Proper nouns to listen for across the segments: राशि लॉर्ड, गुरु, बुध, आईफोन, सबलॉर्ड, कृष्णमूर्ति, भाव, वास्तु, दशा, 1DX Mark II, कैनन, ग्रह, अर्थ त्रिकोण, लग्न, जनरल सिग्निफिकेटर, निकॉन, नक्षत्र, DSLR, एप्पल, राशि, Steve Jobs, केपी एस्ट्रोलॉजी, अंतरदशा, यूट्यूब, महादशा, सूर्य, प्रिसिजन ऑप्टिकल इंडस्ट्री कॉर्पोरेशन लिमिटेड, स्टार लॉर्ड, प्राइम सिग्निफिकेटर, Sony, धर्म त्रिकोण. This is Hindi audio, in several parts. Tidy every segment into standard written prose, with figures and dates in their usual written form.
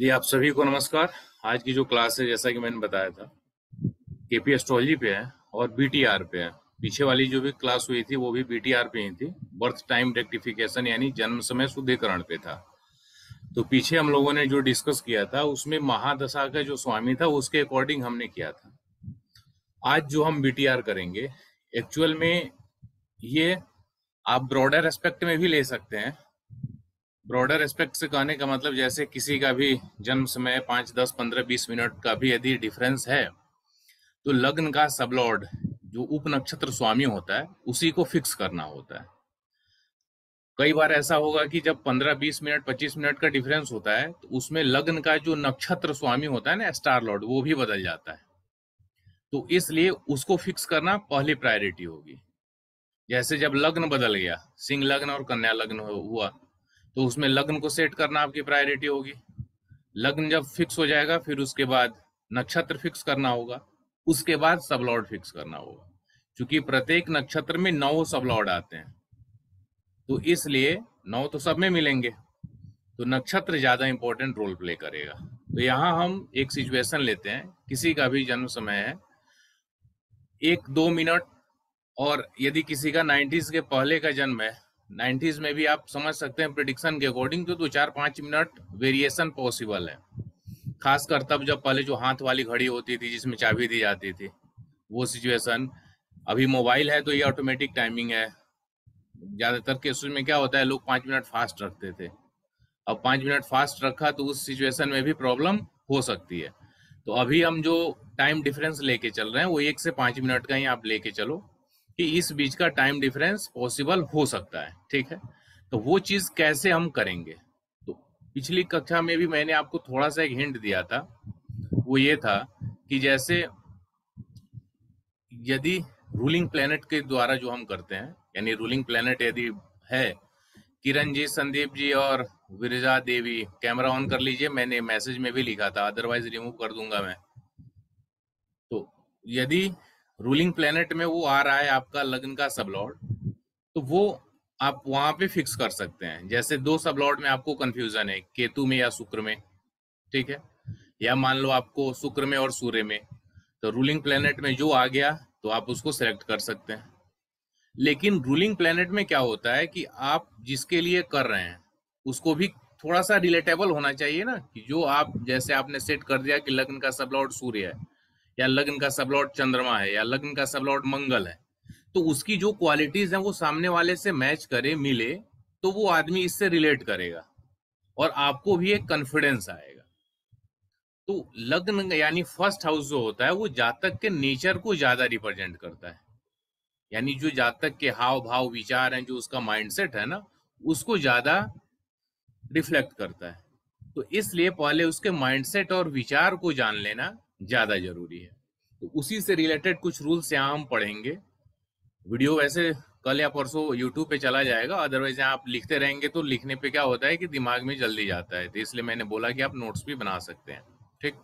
जी आप सभी को नमस्कार। आज की जो क्लास है, जैसा कि मैंने बताया था, केपी एस्ट्रोलॉजी पे है और बीटीआर पे है। पीछे वाली जो भी क्लास हुई थी वो भी बीटीआर पे ही थी, बर्थ टाइम रेक्टिफिकेशन यानी जन्म समय शुद्धिकरण पे था। तो पीछे हम लोगों ने जो डिस्कस किया था उसमें महादशा का जो स्वामी था उसके अकॉर्डिंग हमने किया था। आज जो हम बीटीआर करेंगे एक्चुअल में ये आप ब्रॉडर एस्पेक्ट में भी ले सकते हैं। ब्रॉडर एस्पेक्ट से कहने का मतलब जैसे किसी का भी जन्म समय 5, 10, 15, 20 मिनट का भी यदि डिफरेंस है तो लग्न का सबलॉर्ड जो उप नक्षत्र स्वामी होता है उसी को फिक्स करना होता है। कई बार ऐसा होगा कि जब 15, 20 मिनट, 25 मिनट का डिफरेंस होता है तो उसमें लग्न का जो नक्षत्र स्वामी होता है ना, स्टार लॉर्ड, वो भी बदल जाता है। तो इसलिए उसको फिक्स करना पहली प्रायोरिटी होगी। जैसे जब लग्न बदल गया, सिंह लग्न और कन्या लग्न हुआ, तो उसमें लग्न को सेट करना आपकी प्रायोरिटी होगी। लग्न जब फिक्स हो जाएगा फिर उसके बाद नक्षत्र फिक्स करना होगा, उसके बाद सबलॉर्ड फिक्स करना होगा, क्योंकि प्रत्येक नक्षत्र में 9 सबलॉर्ड आते हैं। तो इसलिए 9 तो सब में मिलेंगे, तो नक्षत्र ज़्यादा इम्पोर्टेंट रोल प्ले करेगा। तो यहाँ हम एक सिचुएशन लेते हैं, किसी का भी जन्म समय है 1-2 मिनट, और यदि किसी का 90s के पहले का जन्म है, 90s में भी आप समझ सकते हैं प्रेडिक्शन के अकॉर्डिंग, तो 4-5 मिनट वेरिएशन पॉसिबल है। खासकर तब जब पहले जो हाथ वाली घड़ी होती थी जिसमें चाबी दी जाती थी वो सिचुएशन, अभी मोबाइल है तो ये ऑटोमेटिक टाइमिंग है। ज़्यादातर केसेस में क्या होता है, लोग 5 मिनट फास्ट रखते थे। अब 5 मिनट फास्ट रखा तो उस सिचुएशन में भी प्रॉब्लम हो सकती है। तो अभी हम जो टाइम डिफरेंस लेके चल रहे हैं वो 1 से 5 मिनट का ही आप लेके चलो कि इस बीच का टाइम डिफरेंस पॉसिबल हो सकता है, ठीक है। तो वो चीज़ कैसे हम करेंगे, तो पिछली कक्षा में भी मैंने आपको थोड़ा सा एक हिंट दिया था। वो ये था कि जैसे यदि रूलिंग प्लेनेट के द्वारा जो हम करते हैं, यानी रूलिंग प्लेनेट यदि है किरण जी, संदीप जी और विरजा देवी, कैमरा ऑन कर लीजिए, मैंने मैसेज में भी लिखा था, अदरवाइज रिमूव कर दूंगा मैं। तो यदि रूलिंग प्लेनेट में वो आ रहा है आपका लग्न का सबलॉर्ड, तो वो आप वहां पे फिक्स कर सकते हैं। जैसे 2 सबलॉर्ड में आपको कंफ्यूजन है, केतु में या शुक्र में, ठीक है, या मान लो आपको शुक्र में और सूर्य में, तो रूलिंग प्लेनेट में जो आ गया तो आप उसको सेलेक्ट कर सकते हैं। लेकिन रूलिंग प्लेनेट में क्या होता है कि आप जिसके लिए कर रहे हैं उसको भी थोड़ा सा रिलेटेबल होना चाहिए ना, कि जो आप जैसे आपने सेट कर दिया कि लग्न का सबलॉर्ड सूर्य है, या लग्न का सबलॉर्ड चंद्रमा है, या लग्न का सबलॉर्ड मंगल है, तो उसकी जो क्वालिटीज हैं वो सामने वाले से मैच करे, मिले, तो वो आदमी इससे रिलेट करेगा और आपको भी एक कॉन्फिडेंस आएगा। तो लग्न यानी फर्स्ट हाउस जो होता है वो जातक के नेचर को ज्यादा रिप्रेजेंट करता है, यानी जो जातक के हाव भाव विचार हैं, जो उसका माइंडसेट है ना, उसको ज्यादा रिफ्लेक्ट करता है। तो इसलिए पहले उसके माइंडसेट और विचार को जान लेना ज्यादा जरूरी है। तो उसी से रिलेटेड कुछ रूल्स यहाँ हम पढ़ेंगे। वीडियो वैसे कल या परसों यूट्यूब पे चला जाएगा, अदरवाइज यहाँ आप लिखते रहेंगे तो लिखने पे क्या होता है कि दिमाग में जल्दी जाता है, तो इसलिए मैंने बोला कि आप नोट्स भी बना सकते हैं, ठीक।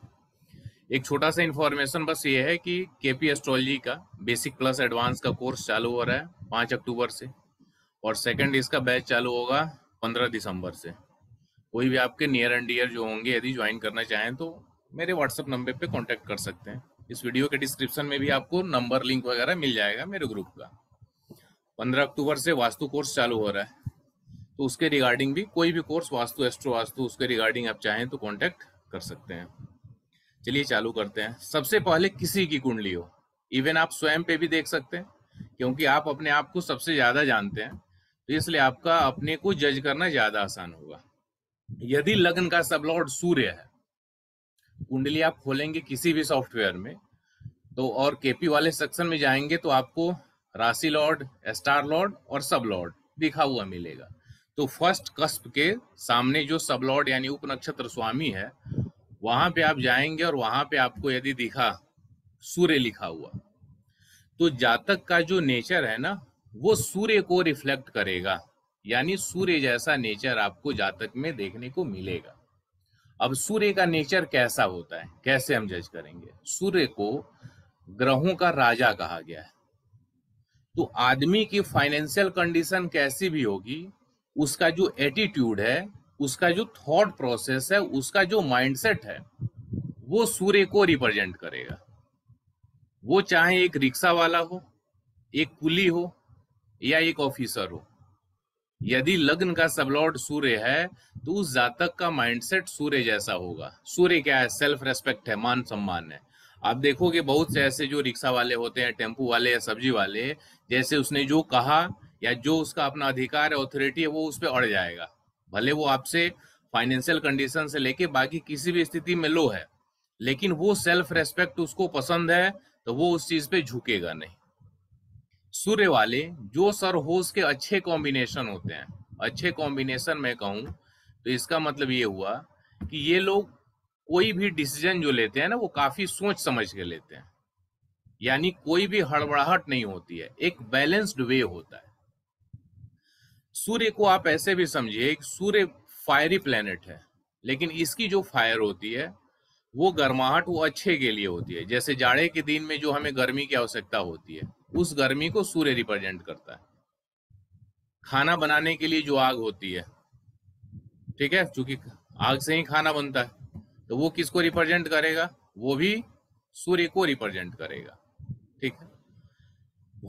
एक छोटा सा इन्फॉर्मेशन बस ये है कि केपी एस्ट्रोलॉजी का बेसिक प्लस एडवांस का कोर्स चालू हो रहा है 5 अक्टूबर से, और सेकेंड इसका बैच चालू होगा 15 दिसंबर से। कोई भी आपके नियर एंड डियर जो होंगे यदि ज्वाइन करना चाहें तो मेरे व्हाट्सएप नंबर पे कांटेक्ट कर सकते हैं। इस वीडियो के डिस्क्रिप्शन में भी आपको नंबर, लिंक वगैरह मिल जाएगा मेरे ग्रुप का। 15 अक्टूबर से वास्तु कोर्स चालू हो रहा है, तो उसके रिगार्डिंग भी कोई भी कोर्स, वास्तु, एस्ट्रो वास्तु, उसके रिगार्डिंग आप चाहें तो कांटेक्ट कर सकते हैं। चलिए चालू करते हैं। सबसे पहले किसी की कुंडली हो, इवन आप स्वयं पे भी देख सकते हैं, क्योंकि आप अपने आप को सबसे ज़्यादा जानते हैं, तो इसलिए आपका अपने को जज करना ज़्यादा आसान होगा। यदि लग्न का सबलॉर्ड सूर्य है, कुंडली आप खोलेंगे किसी भी सॉफ्टवेयर में तो, और केपी वाले सेक्शन में जाएंगे तो आपको राशि लॉर्ड, स्टार लॉर्ड और सबलॉर्ड लिखा हुआ मिलेगा। तो फर्स्ट कस्प के सामने जो सबलॉर्ड यानी उप नक्षत्र स्वामी है वहां पे आप जाएंगे, और वहां पे आपको यदि दिखा सूर्य लिखा हुआ, तो जातक का जो नेचर है ना वो सूर्य को रिफ्लेक्ट करेगा, यानी सूर्य जैसा नेचर आपको जातक में देखने को मिलेगा। अब सूर्य का नेचर कैसा होता है, कैसे हम जज करेंगे? सूर्य को ग्रहों का राजा कहा गया है, तो आदमी की फाइनेंशियल कंडीशन कैसी भी होगी, उसका जो एटीट्यूड है उसका जो थॉट प्रोसेस है, उसका जो माइंडसेट है, वो सूर्य को रिप्रेजेंट करेगा। वो चाहे एक रिक्शा वाला हो, एक कुली हो या एक ऑफिसर हो, यदि लग्न का सबलॉर्ड सूर्य है तो उस जातक का माइंडसेट सूर्य जैसा होगा। सूर्य क्या है? सेल्फ रेस्पेक्ट है, मान सम्मान है। आप देखोगे बहुत से ऐसे जो रिक्शा वाले होते हैं, टेम्पू वाले या सब्जी वाले, जैसे उसने जो कहा या जो उसका अपना अधिकार है, ऑथोरिटी है, वो उस पर अड़ जाएगा। भले वो आपसे फाइनेंशियल कंडीशन से लेके बाकी किसी भी स्थिति में लो है, लेकिन वो सेल्फ रेस्पेक्ट उसको पसंद है तो वो उस चीज पे झुकेगा नहीं। सूर्य वाले जो सरहोश के अच्छे कॉम्बिनेशन होते हैं, अच्छे कॉम्बिनेशन में कहूँ तो इसका मतलब ये हुआ कि ये लोग कोई भी डिसीजन जो लेते हैं ना, वो काफी सोच समझ के लेते हैं, यानी कोई भी हड़बड़ाहट नहीं होती है, एक बैलेंस्ड वे होता है। सूर्य को आप ऐसे भी समझिए, सूर्य फायरी प्लेनेट है, लेकिन इसकी जो फायर होती है वो गर्माहट, वो अच्छे के लिए होती है। जैसे जाड़े के दिन में जो हमें गर्मी की आवश्यकता होती है, उस गर्मी को सूर्य रिप्रेजेंट करता है। खाना बनाने के लिए जो आग होती है, ठीक है, चूंकि आग से ही खाना बनता है, तो वो किसको रिप्रेजेंट करेगा? वो भी सूर्य को रिप्रेजेंट करेगा। ठीक है,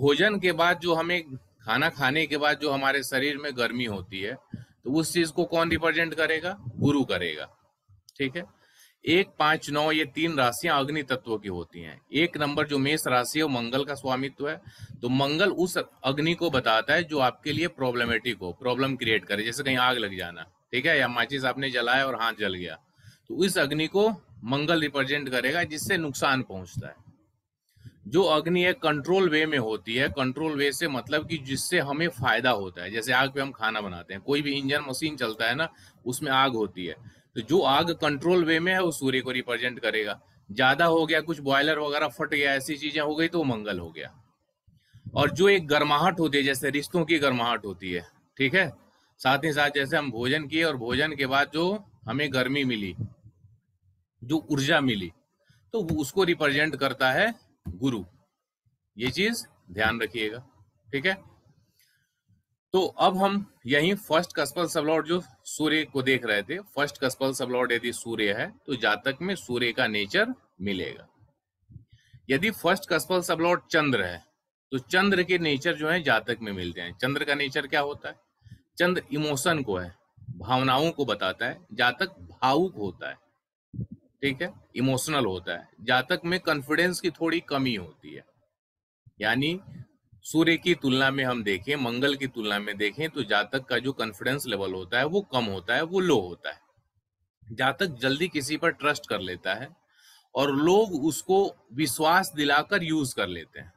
भोजन के बाद जो हमें, खाना खाने के बाद जो हमारे शरीर में गर्मी होती है, तो उस चीज को कौन रिप्रेजेंट करेगा? गुरु करेगा। ठीक है, 1, 5, 9 ये 3 राशियां अग्नि तत्व की होती हैं। 1 नंबर जो मेष राशि है, वो मंगल का स्वामित्व है, तो मंगल उस अग्नि को बताता है जो आपके लिए प्रॉब्लमेटिक हो, प्रॉब्लम क्रिएट करे, जैसे कहीं आग लग जाना, ठीक है, या माचिस आपने जलाया और हाथ जल गया, तो इस अग्नि को मंगल रिप्रेजेंट करेगा, जिससे नुकसान पहुंचता है। जो अग्नि है कंट्रोल वे में होती है, कंट्रोल वे से मतलब कि जिससे हमें फायदा होता है। जैसे आग पे हम खाना बनाते हैं, कोई भी इंजन मशीन चलता है ना, उसमें आग होती है, तो जो आग कंट्रोल वे में है वो सूर्य को रिप्रेजेंट करेगा। ज्यादा हो गया, कुछ बॉयलर वगैरह फट गया, ऐसी चीजें हो गई, तो वो मंगल हो गया। और जो एक गर्माहट होती है, जैसे रिश्तों की गर्माहट होती है, ठीक है, साथ ही साथ जैसे हम भोजन किए और भोजन के बाद जो हमें गर्मी मिली, जो ऊर्जा मिली, तो उसको रिप्रेजेंट करता है गुरु। ये चीज ध्यान रखिएगा, ठीक है। तो अब हम यही फर्स्ट कस्पल सबलॉर्ड जो सूर्य को देख रहे थे, फर्स्ट कस्पल सबलॉर्ड यदि सूर्य है तो जातक में सूर्य का नेचर मिलेगा। यदि फर्स्ट कस्पल सबलॉर्ड चंद्र है तो चंद्र के नेचर जो है जातक में मिलते हैं। चंद्र का नेचर क्या होता है? चंद्र इमोशन को है, भावनाओं को बताता है, जातक भावुक होता है, ठीक है, इमोशनल होता है, जातक में कॉन्फिडेंस की थोड़ी कमी होती है। यानी सूर्य की तुलना में हम देखें, मंगल की तुलना में देखें, तो जातक का जो कॉन्फिडेंस लेवल होता है वो कम होता है, वो लो होता है। जातक जल्दी किसी पर ट्रस्ट कर लेता है और लोग उसको विश्वास दिलाकर यूज कर लेते हैं,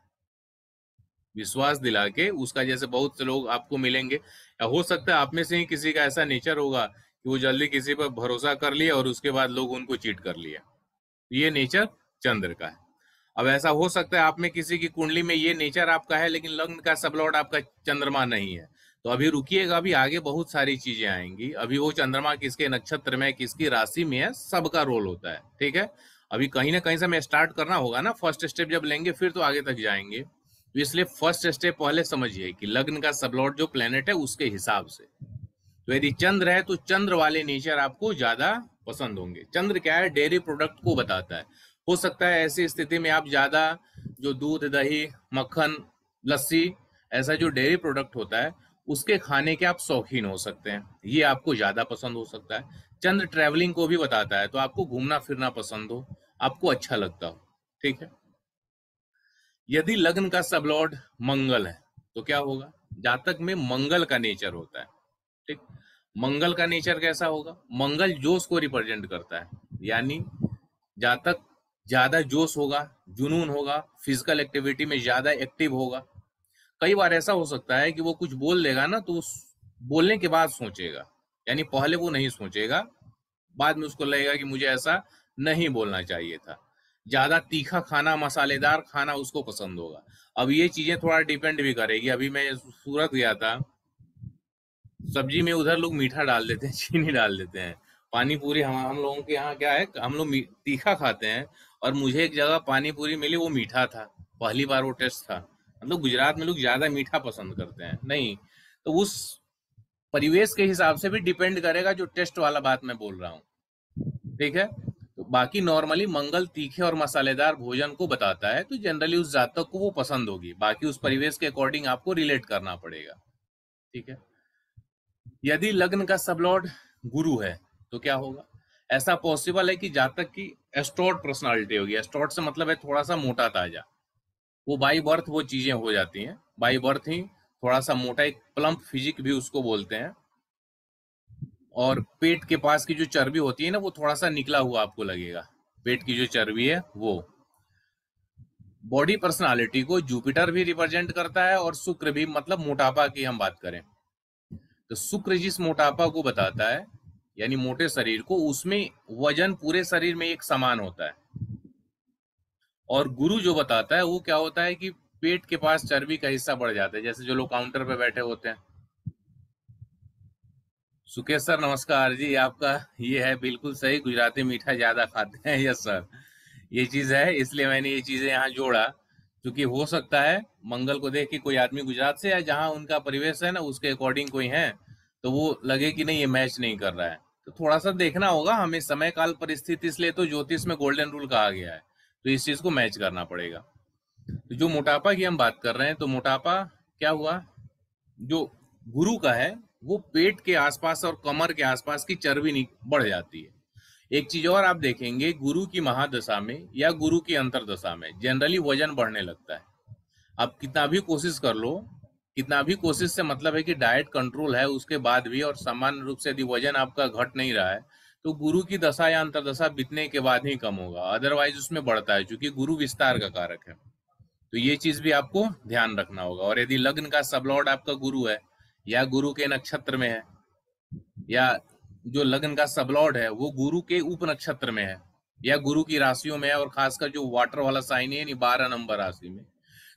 विश्वास दिला के उसका। जैसे बहुत से लोग आपको मिलेंगे, या हो सकता है आप में से ही किसी का ऐसा नेचर होगा कि वो जल्दी किसी पर भरोसा कर लिया और उसके बाद लोग उनको चीट कर लिया। ये नेचर चंद्र का है। अब ऐसा हो सकता है आप में किसी की कुंडली में ये नेचर आपका है, लेकिन लग्न का सबलॉर्ड आपका चंद्रमा नहीं है, तो अभी रुकिएगा, अभी आगे बहुत सारी चीजें आएंगी। अभी वो चंद्रमा किसके नक्षत्र में, किसकी राशि में है, सबका रोल होता है, ठीक है। अभी कहीं ना कहीं से हमें स्टार्ट करना होगा ना, फर्स्ट स्टेप जब लेंगे फिर तो आगे तक जाएंगे। तो इसलिए फर्स्ट स्टेप पहले समझिए कि लग्न का सबलॉर्ड जो प्लेनेट है उसके हिसाब से। तो यदि चंद्र है तो चंद्र वाले नेचर आपको ज्यादा पसंद होंगे। चंद्र क्या है? डेयरी प्रोडक्ट को बताता है। हो सकता है ऐसी स्थिति में आप ज्यादा जो दूध, दही, मक्खन, लस्सी, ऐसा जो डेयरी प्रोडक्ट होता है उसके खाने के आप शौकीन हो सकते हैं, ये आपको ज्यादा पसंद हो सकता है। चंद्र ट्रैवलिंग को भी बताता है, तो आपको घूमना फिरना पसंद हो, आपको अच्छा लगता हो, ठीक है। यदि लग्न का सबलॉर्ड मंगल है तो क्या होगा? जातक में मंगल का नेचर होता है, ठीक। मंगल का नेचर कैसा होगा? मंगल जोश को रिप्रेजेंट करता है, यानी जातक ज्यादा जोश होगा, जुनून होगा, फिजिकल एक्टिविटी में ज्यादा एक्टिव होगा। कई बार ऐसा हो सकता है कि वो कुछ बोल देगा ना, तो बोलने के बाद सोचेगा, यानी पहले वो नहीं सोचेगा, बाद में उसको लगेगा कि मुझे ऐसा नहीं बोलना चाहिए था। ज्यादा तीखा खाना, मसालेदार खाना उसको पसंद होगा। अब ये चीजें थोड़ा डिपेंड भी करेगी। अभी मैं सूरत गया था, सब्जी में उधर लोग मीठा डाल देते हैं, चीनी डाल देते हैं। पानी पूरी हम लोगों के यहाँ क्या है, हम लोग तीखा खाते हैं, और मुझे एक जगह पानी पूरी मिली, वो मीठा था, पहली बार वो टेस्ट था। मतलब गुजरात में लोग ज्यादा मीठा पसंद करते हैं, नहीं तो उस परिवेश के हिसाब से भी डिपेंड करेगा, जो टेस्ट वाला बात मैं बोल रहा हूँ, ठीक है। तो बाकी नॉर्मली मंगल तीखे और मसालेदार भोजन को बताता है, तो जनरली उस जातक को वो पसंद होगी, बाकी उस परिवेश के अकॉर्डिंग आपको रिलेट करना पड़ेगा, ठीक है। यदि लग्न का सबलॉर्ड गुरु है तो क्या होगा? ऐसा पॉसिबल है कि जातक की एस्टॉर्ट पर्सनालिटी होगी। एस्टॉर्ट से मतलब है थोड़ा सा मोटा ताजा, वो बाई बर्थ वो चीजें हो जाती हैं, बाई बर्थ ही थोड़ा सा मोटा, एक प्लम्प फिजिक भी उसको बोलते हैं। और पेट के पास की जो चर्बी होती है ना, वो थोड़ा सा निकला हुआ आपको लगेगा, पेट की जो चर्बी है वो। बॉडी पर्सनालिटी को जुपिटर भी रिप्रेजेंट करता है और शुक्र भी, मतलब मोटापा की हम बात करें तो शुक्र जिस मोटापा को बताता है, यानी मोटे शरीर को, उसमें वजन पूरे शरीर में एक समान होता है। और गुरु जो बताता है वो क्या होता है कि पेट के पास चर्बी का हिस्सा बढ़ जाता है, जैसे जो लोग काउंटर पे बैठे होते हैं। सुकेश सर नमस्कार जी, आपका ये है बिल्कुल सही, गुजराती मीठा ज्यादा खाते हैं। यस सर, ये चीज है, इसलिए मैंने ये चीजें यहाँ जोड़ा, क्योंकि हो सकता है मंगल को देख के कोई आदमी गुजरात से, या जहाँ उनका परिवेश है ना उसके अकॉर्डिंग कोई है, तो वो लगे कि नहीं ये मैच नहीं कर रहा है। तो थोड़ा सा देखना होगा हमें, समय काल परिस्थिति, इसलिए तो ज्योतिष में गोल्डन रूल कहा गया है, तो इस चीज को मैच करना पड़ेगा। तो जो मोटापा की हम बात कर रहे हैं, तो मोटापा क्या हुआ, जो गुरु का है वो पेट के आसपास और कमर के आसपास की चर्बी बढ़ जाती है। एक चीज और आप देखेंगे, गुरु की महादशा में या गुरु की अंतरदशा में जनरली वजन बढ़ने लगता है। आप कितना भी कोशिश कर लो, कितना भी कोशिश से मतलब है कि डाइट कंट्रोल है उसके बाद भी, और सामान्य रूप से यदि वजन आपका घट नहीं रहा है, तो गुरु की दशा या अंतरदशा बीतने के बाद ही कम होगा, अदरवाइज उसमें बढ़ता है, चूंकि गुरु विस्तार का कारक है। तो ये चीज भी आपको ध्यान रखना होगा। और यदि लग्न का सबलॉर्ड आपका गुरु है, या गुरु के नक्षत्र में है, या जो लग्न का सबलॉर्ड है वो गुरु के उप नक्षत्र में है, या गुरु की राशियों में है, और खासकर जो वाटर वाला साइन है 12 नंबर राशि में,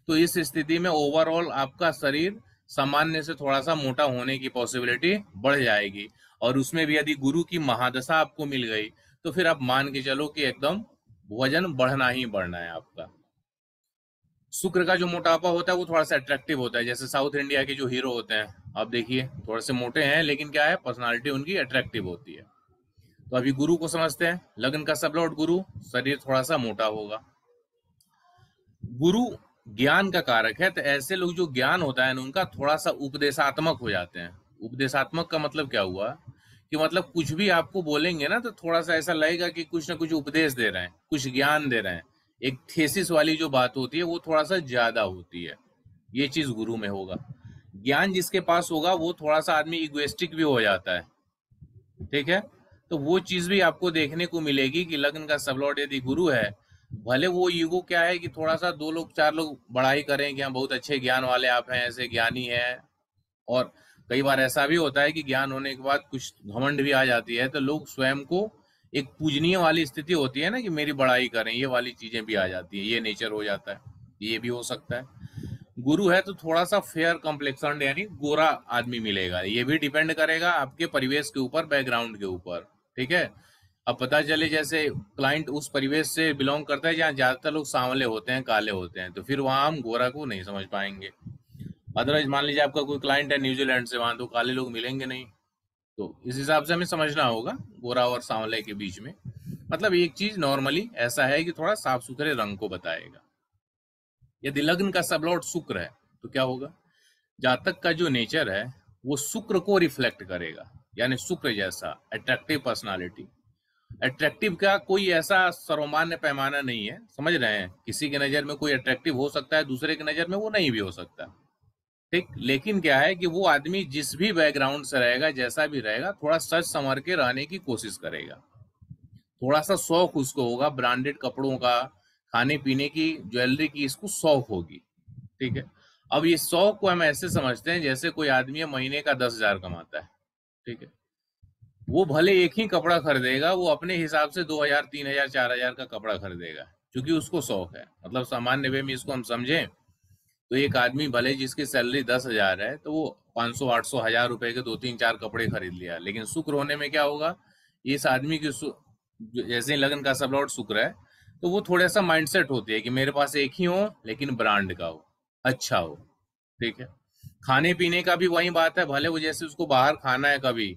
तो इस स्थिति में ओवरऑल आपका शरीर सामान्य से थोड़ा सा मोटा होने की पॉसिबिलिटी बढ़ जाएगी। और उसमें भी यदि गुरु की महादशा आपको मिल गई, तो फिर आप मान के चलो कि एकदम वजन बढ़ना ही बढ़ना है आपका। शुक्र का जो मोटापा होता है वो थोड़ा सा अट्रैक्टिव होता है, जैसे साउथ इंडिया के जो हीरो होते हैं आप देखिए, थोड़े से मोटे हैं, लेकिन क्या है, पर्सनालिटी उनकी अट्रैक्टिव होती है। तो अभी गुरु को समझते हैं, लग्न का सबलॉर्ड गुरु, शरीर थोड़ा सा मोटा होगा। गुरु ज्ञान का कारक है, तो ऐसे लोग जो ज्ञान होता है ना उनका, थोड़ा सा उपदेशात्मक हो जाते हैं। उपदेशात्मक का मतलब क्या हुआ कि मतलब कुछ भी आपको बोलेंगे ना, तो थोड़ा सा ऐसा लगेगा कि कुछ ना कुछ उपदेश दे रहे हैं, कुछ ज्ञान दे रहे हैं। एक थेसिस वाली जो बात होती है वो थोड़ा सा ज्यादा होती है, ये चीज गुरु में होगा। ज्ञान जिसके पास होगा वो थोड़ा सा आदमी इगोइस्टिक भी हो जाता है, ठीक है। तो वो चीज भी आपको देखने को मिलेगी कि लग्न का सबलॉर्ड यदि गुरु है, भले वो ईगो क्या है कि थोड़ा सा 2 लोग 4 लोग बड़ाई करें कि हम बहुत अच्छे ज्ञान वाले आप हैं, ऐसे ज्ञानी हैं। और कई बार ऐसा भी होता है कि ज्ञान होने के बाद कुछ घमंड भी आ जाती है, तो लोग स्वयं को एक पूजनीय वाली स्थिति होती है ना कि मेरी बड़ाई करें, ये वाली चीजें भी आ जाती है, ये नेचर हो जाता है, ये भी हो सकता है। गुरु है तो थोड़ा सा फेयर कॉम्प्लेक्शन यानी गोरा आदमी मिलेगा, ये भी डिपेंड करेगा आपके परिवेश के ऊपर, बैकग्राउंड के ऊपर, ठीक है। अब पता चले जैसे क्लाइंट उस परिवेश से बिलोंग करता है जहाँ ज्यादातर लोग सांवले होते हैं, काले होते हैं, तो फिर वहाँ हम गोरा को नहीं समझ पाएंगे। अदरवाइज मान लीजिए आपका कोई क्लाइंट है न्यूजीलैंड से, वहाँ तो काले लोग मिलेंगे नहीं, तो इस हिसाब से हमें समझना होगा गोरा और सांवले के बीच में, मतलब एक चीज नॉर्मली ऐसा है कि थोड़ा साफ सुथरे रंग को बताएगा। यदि लग्न का सबलॉर्ड शुक्र है तो क्या होगा, जातक का जो नेचर है वो शुक्र को रिफ्लेक्ट करेगा, यानी शुक्र जैसा अट्रैक्टिव पर्सनालिटी। अट्रैक्टिव का कोई ऐसा सर्वमान्य पैमाना नहीं है, समझ रहे हैं, किसी की नजर में कोई अट्रैक्टिव हो सकता है, दूसरे की नजर में वो नहीं भी हो सकता, ठीक। लेकिन क्या है कि वो आदमी जिस भी बैकग्राउंड से रहेगा, जैसा भी रहेगा, थोड़ा सच संवर के रहने की कोशिश करेगा। थोड़ा सा शौक उसको होगा, ब्रांडेड कपड़ों का, खाने पीने की, ज्वेलरी की, इसको शौक होगी, ठीक है। अब ये शौक को हम ऐसे समझते हैं जैसे कोई आदमी महीने का 10,000 कमाता है, ठीक है, वो भले एक ही कपड़ा खरीदेगा, वो अपने हिसाब से 2,000 3,000 4,000 का कपड़ा खरीदेगा, क्योंकि उसको शौक है। मतलब सामान्य वे में इसको हम समझें तो एक आदमी भले जिसकी सैलरी 10,000 है, तो वो 500 800 1,000 रुपए के 2 3 4 कपड़े खरीद लिया। लेकिन शुक्र होने में क्या होगा, इस आदमी की जैसे लग्न का सबलॉर्ड शुक्र है, तो वो थोड़ा सा माइंडसेट होती है कि मेरे पास एक ही हो, लेकिन ब्रांड का हो, अच्छा हो, ठीक है। खाने पीने का भी वही बात है, भले वो जैसे उसको बाहर खाना है कभी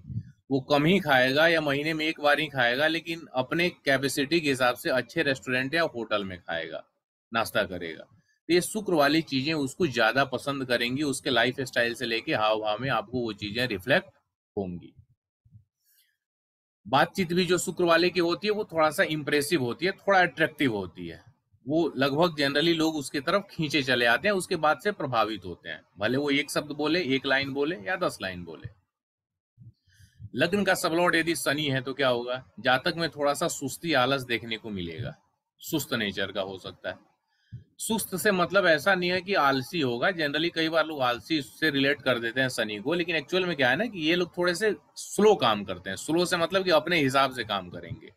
वो कम ही खाएगा या महीने में एक बार ही खाएगा, लेकिन अपने कैपेसिटी के हिसाब से अच्छे रेस्टोरेंट या होटल में खाएगा, नाश्ता करेगा। तो ये शुक्र वाली चीजें उसको ज्यादा पसंद करेंगी, उसके लाइफ स्टाइल से लेके हाव भाव में आपको वो चीजें रिफ्लेक्ट होंगी। बातचीत भी जो शुक्र वाले की होती है वो थोड़ा सा इंप्रेसिव होती है, थोड़ा अट्रैक्टिव होती है, वो लगभग जनरली लोग उसकी तरफ खींचे चले आते हैं, उसके बाद से प्रभावित होते हैं, भले वो एक शब्द बोले, एक लाइन बोले या 10 लाइन बोले। लग्न का सबलॉर्ड यदि शनि है तो क्या होगा, जातक में थोड़ा सा सुस्ती आलस देखने को मिलेगा, सुस्त नेचर का हो सकता है। सुस्त से मतलब ऐसा नहीं है कि आलसी होगा, जनरली कई बार लोग आलसी से रिलेट कर देते हैं शनि को, लेकिन एक्चुअल में क्या है ना कि ये लोग थोड़े से स्लो काम करते हैं। स्लो से मतलब कि अपने हिसाब से काम करेंगे,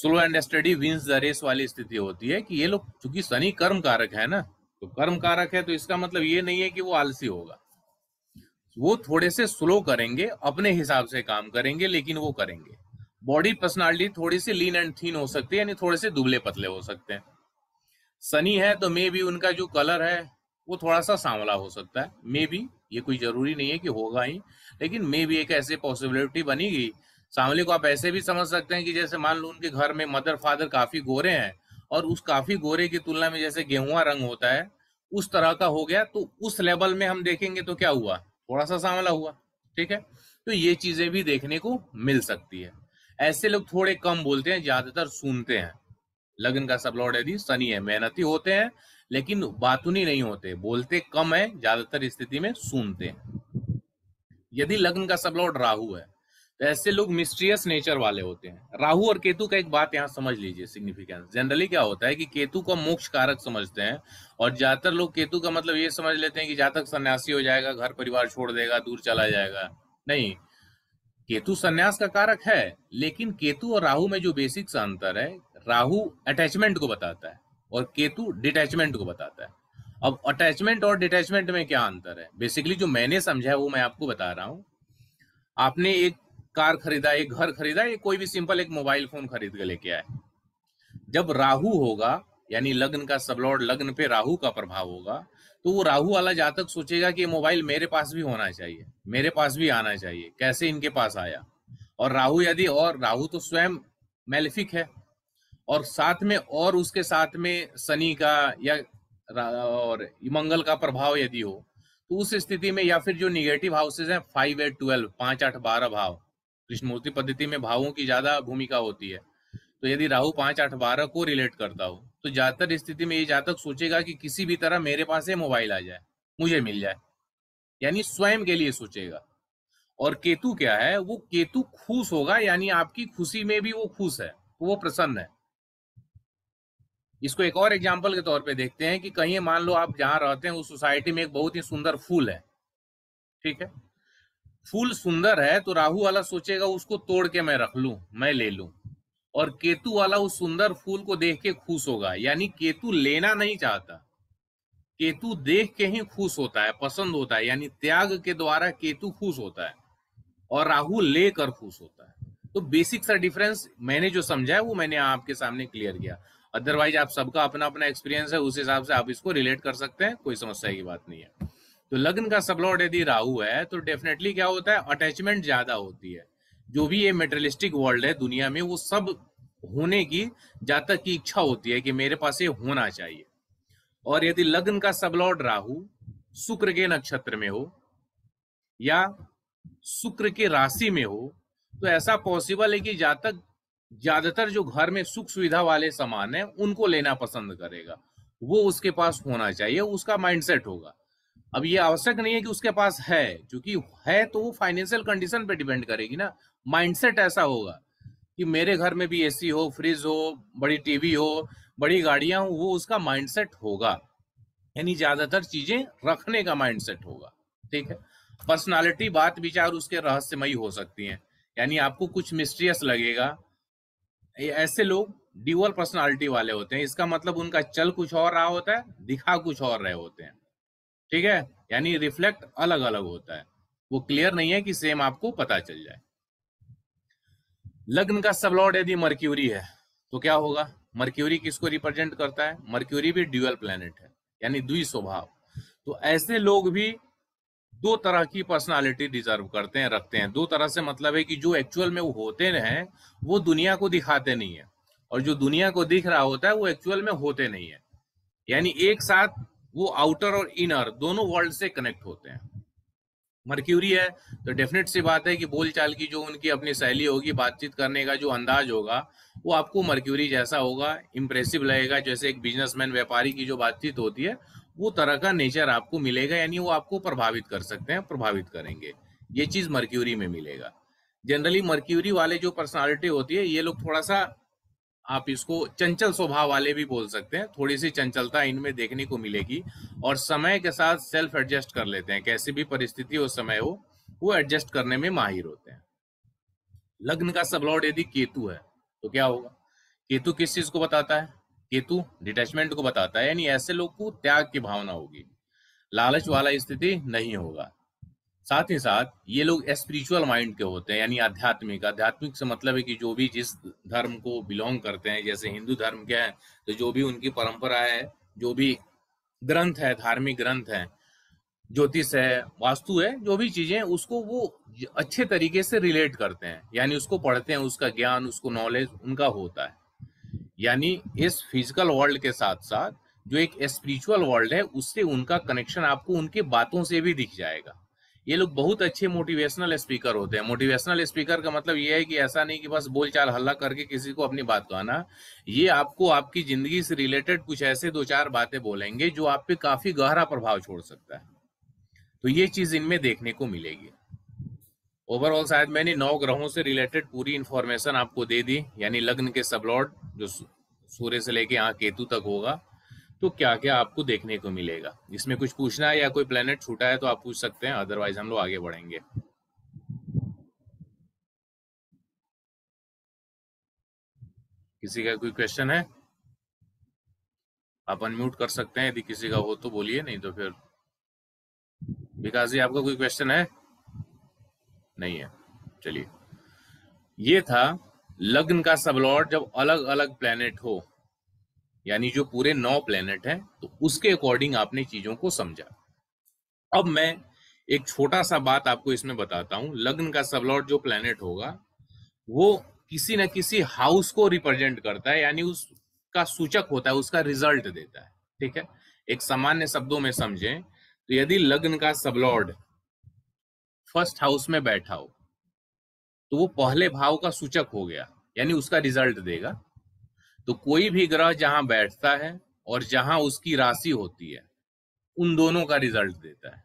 slow and study wins the race वाली स्थिति होती है कि ये लोग, चूंकि शनि कर्म कारक है ना, तो कर्म कारक है तो इसका मतलब ये नहीं है कि वो आलसी होगा, वो थोड़े से स्लो करेंगे, अपने हिसाब से काम करेंगे, लेकिन वो करेंगे। बॉडी पर्सनालिटी थोड़ी सी लीन एंड थीन हो सकती है, यानी थोड़े से दुबले पतले हो सकते हैं। शनि है तो मे बी उनका जो कलर है वो थोड़ा सा सांवला हो सकता है, मे बी, ये कोई जरूरी नहीं है कि होगा ही, लेकिन मे बी एक ऐसी पॉसिबिलिटी बनी गई। सांवले को आप ऐसे भी समझ सकते हैं कि जैसे मान लो उनके घर में मदर फादर काफी गोरे हैं और उस काफी गोरे की तुलना में जैसे गेहुआ रंग होता है उस तरह का हो गया, तो उस लेवल में हम देखेंगे तो क्या हुआ, थोड़ा सा सांवला हुआ, ठीक है। तो ये चीजें भी देखने को मिल सकती है। ऐसे लोग थोड़े कम बोलते हैं, ज्यादातर सुनते हैं। लग्न का सबलॉर्ड यदि शनि है, मेहनती होते हैं लेकिन बातूनी नहीं होते, बोलते कम है, ज्यादातर स्थिति में सुनते हैं। यदि लग्न का सबलॉर्ड राहु है तो ऐसे लोग मिस्ट्रियस नेचर वाले होते हैं। राहु और केतु का एक बात यहाँ समझ लीजिए सिग्निफिकेंस। जनरली क्या होता है कि केतु को मोक्ष कारक समझते हैं और ज्यादातर लोग केतु का मतलब ये समझ लेते हैं कि जातक सन्यासी हो जाएगा, घर परिवार छोड़ देगा, दूर चला जाएगा। नहीं, केतु सन्यास का कारक है, लेकिन केतु और राहु में जो बेसिक सा अंतर है, राहु अटैचमेंट को बताता है और केतु डिटैचमेंट को बताता है। अब अटैचमेंट और डिटैचमेंट में क्या अंतर है, बेसिकली जो मैंने समझा है वो मैं आपको बता रहा हूँ। आपने एक कार खरीदा, एक घर खरीदा, या कोई भी सिंपल एक मोबाइल फोन खरीद के लेके आए। जब राहु होगा, यानी लग्न का सबलॉर्ड, लग्न पे राहु का प्रभाव होगा, तो वो राहु वाला जातक सोचेगा कि ये मोबाइल मेरे पास भी होना चाहिए, मेरे पास भी आना चाहिए, कैसे इनके पास आया। और राहु यदि, और राहु तो स्वयं मैलेफिक है और साथ में, और उसके साथ में शनि का या और मंगल का प्रभाव यदि हो, तो उस स्थिति में, या फिर जो निगेटिव हाउसेज है 5, 8, 12, 5, 8, 12 भाव, कृष्णमूर्ति पद्धति में भावों की ज्यादा भूमिका होती है। तो यदि राहु 5, 8, 12 को रिलेट करता हो तो ज्यादातर स्थिति में ये जातक सोचेगा कि किसी भी तरह मेरे पास ये मोबाइल आ जाए, मुझे मिल जाए, यानी स्वयं के लिए सोचेगा। और केतु क्या है, वो केतु खुश होगा, यानी आपकी खुशी में भी वो खुश है, वो प्रसन्न है। इसको एक और एग्जाम्पल के तौर पर देखते हैं कि कहीं मान लो आप जहाँ रहते हैं उस सोसाइटी में एक बहुत ही सुंदर फूल है, ठीक है, फूल सुंदर है, तो राहु वाला सोचेगा उसको तोड़ के मैं रख लूं, मैं ले लूं। और केतु वाला उस सुंदर फूल को देख के खुश होगा, यानी केतु लेना नहीं चाहता, केतु देख के ही खुश होता है, पसंद होता है, यानी त्याग के द्वारा केतु खुश होता है और राहु लेकर खुश होता है। तो बेसिक सा डिफरेंस मैंने जो समझा है वो मैंने आपके सामने क्लियर किया। अदरवाइज आप सबका अपना अपना एक्सपीरियंस है, उस हिसाब से आप इसको रिलेट कर सकते हैं, कोई समस्या की बात नहीं है। तो लग्न का सबलॉर्ड यदि राहु है तो डेफिनेटली क्या होता है, अटैचमेंट ज्यादा होती है। जो भी ये मेटेरियलिस्टिक वर्ल्ड है दुनिया में, वो सब होने की जातक की इच्छा होती है कि मेरे पास ये होना चाहिए। और यदि लग्न का सबलॉर्ड राहु शुक्र के नक्षत्र में हो या शुक्र के राशि में हो, तो ऐसा पॉसिबल है कि जातक ज्यादातर जो घर में सुख सुविधा वाले सामान है उनको लेना पसंद करेगा, वो उसके पास होना चाहिए, उसका माइंडसेट होगा। अब ये आवश्यक नहीं है कि उसके पास है, क्योंकि है तो वो फाइनेंशियल कंडीशन पे डिपेंड करेगी ना। माइंडसेट ऐसा होगा कि मेरे घर में भी एसी हो, फ्रिज हो, बड़ी टीवी हो, बड़ी गाड़ियां हो, वो उसका माइंडसेट होगा, यानी ज्यादातर चीजें रखने का माइंडसेट होगा, ठीक है। पर्सनालिटी, बात विचार उसके रहस्यमयी हो सकती है, यानी आपको कुछ मिस्ट्रियस लगेगा। ऐसे लोग ड्यूअल पर्सनालिटी वाले होते हैं, इसका मतलब उनका चल कुछ और रहा होता है, दिखा कुछ और रहे होते हैं, ठीक है, यानी रिफ्लेक्ट अलग अलग होता है, वो क्लियर नहीं है कि सेम आपको पता चल जाए। लग्न का सबलॉर्ड यदि मर्क्यूरी है तो क्या होगा, मर्क्यूरी किसको रिप्रेजेंट करता है, मर्क्यूरी भी ड्यूअल प्लेनेट है, यानी द्वि स्वभाव। तो ऐसे लोग भी दो तरह की पर्सनालिटी डिजर्व करते हैं, रखते हैं। दो तरह से मतलब है कि जो एक्चुअल में वो होते हैं वो दुनिया को दिखाते नहीं है, और जो दुनिया को दिख रहा होता है वो एक्चुअल में होते नहीं है। यानी एक साथ वो आउटर और इनर दोनों वर्ल्ड से कनेक्ट होते हैं। मर्क्यूरी है तो डेफिनेट सी बात है कि बोलचाल की जो उनकी अपनी शैली होगी, बातचीत करने का जो अंदाज होगा वो आपको मर्क्यूरी जैसा होगा, इम्प्रेसिव लगेगा। जैसे एक बिजनेसमैन व्यापारी की जो बातचीत होती है वो तरह का नेचर आपको मिलेगा, यानी वो आपको प्रभावित कर सकते हैं, प्रभावित करेंगे। ये चीज मर्क्यूरी में मिलेगा। जनरली मर्क्यूरी वाले जो पर्सनालिटी होती है ये लोग थोड़ा सा, आप इसको चंचल स्वभाव वाले भी बोल सकते हैं, थोड़ी सी चंचलता इनमें देखने को मिलेगी, और समय के साथ सेल्फ एडजस्ट कर लेते हैं। कैसी भी परिस्थिति हो, समय हो, वो एडजस्ट करने में माहिर होते हैं। लग्न का सबलॉर्ड यदि केतु है तो क्या होगा? केतु किस चीज को बताता है? केतु डिटैचमेंट को बताता है, यानी ऐसे लोग को त्याग की भावना होगी, लालच वाला स्थिति नहीं होगा। साथ ही साथ ये लोग स्पिरिचुअल माइंड के होते हैं, यानी आध्यात्मिक। आध्यात्मिक से मतलब है कि जो भी जिस धर्म को बिलोंग करते हैं, जैसे हिंदू धर्म के हैं तो जो भी उनकी परंपरा है, जो भी ग्रंथ है, धार्मिक ग्रंथ है, ज्योतिष है, वास्तु है, जो भी चीजें, उसको वो अच्छे तरीके से रिलेट करते हैं, यानी उसको पढ़ते हैं, उसका ज्ञान, उसको नॉलेज उनका होता है। यानी इस फिजिकल वर्ल्ड के साथ साथ जो एक स्पिरिचुअल वर्ल्ड है उससे उनका कनेक्शन आपको उनकी बातों से भी दिख जाएगा। ये लोग बहुत अच्छे मोटिवेशनल स्पीकर होते हैं। मोटिवेशनल स्पीकर का मतलब ये है कि ऐसा नहीं कि बस बोलचाल हल्ला करके किसी को अपनी बात कहना। ये आपको आपकी जिंदगी से रिलेटेड कुछ ऐसे दो चार बातें बोलेंगे जो आप पे काफी गहरा प्रभाव छोड़ सकता है। तो ये चीज इनमें देखने को मिलेगी। ओवरऑल शायद मैंने 9 ग्रहों से रिलेटेड पूरी इंफॉर्मेशन आपको दे दी, यानी लग्न के सबलॉर्ड जो सूर्य से लेके यहाँ केतु तक होगा तो क्या क्या आपको देखने को मिलेगा। इसमें कुछ पूछना है या कोई प्लेनेट छूटा है तो आप पूछ सकते हैं, अदरवाइज हम लोग आगे बढ़ेंगे। किसी का कोई क्वेश्चन है? आप अनम्यूट कर सकते हैं, यदि किसी का हो तो बोलिए, नहीं तो फिर। विकास जी आपका कोई क्वेश्चन है? नहीं है, चलिए। ये था लग्न का सबलॉर्ड। जब अलग अलग प्लेनेट हो, यानी जो पूरे 9 प्लेनेट हैं, तो उसके अकॉर्डिंग आपने चीजों को समझा। अब मैं एक छोटा सा बात आपको इसमें बताता हूं। लग्न का सबलॉर्ड जो प्लेनेट होगा वो किसी न किसी हाउस को रिप्रेजेंट करता है, यानी उसका सूचक होता है, उसका रिजल्ट देता है। ठीक है, एक सामान्य शब्दों में समझें तो यदि लग्न का सबलॉर्ड फर्स्ट हाउस में बैठा हो तो वो पहले भाव का सूचक हो गया, यानी उसका रिजल्ट देगा। तो कोई भी ग्रह जहां बैठता है और जहां उसकी राशि होती है उन दोनों का रिजल्ट देता है।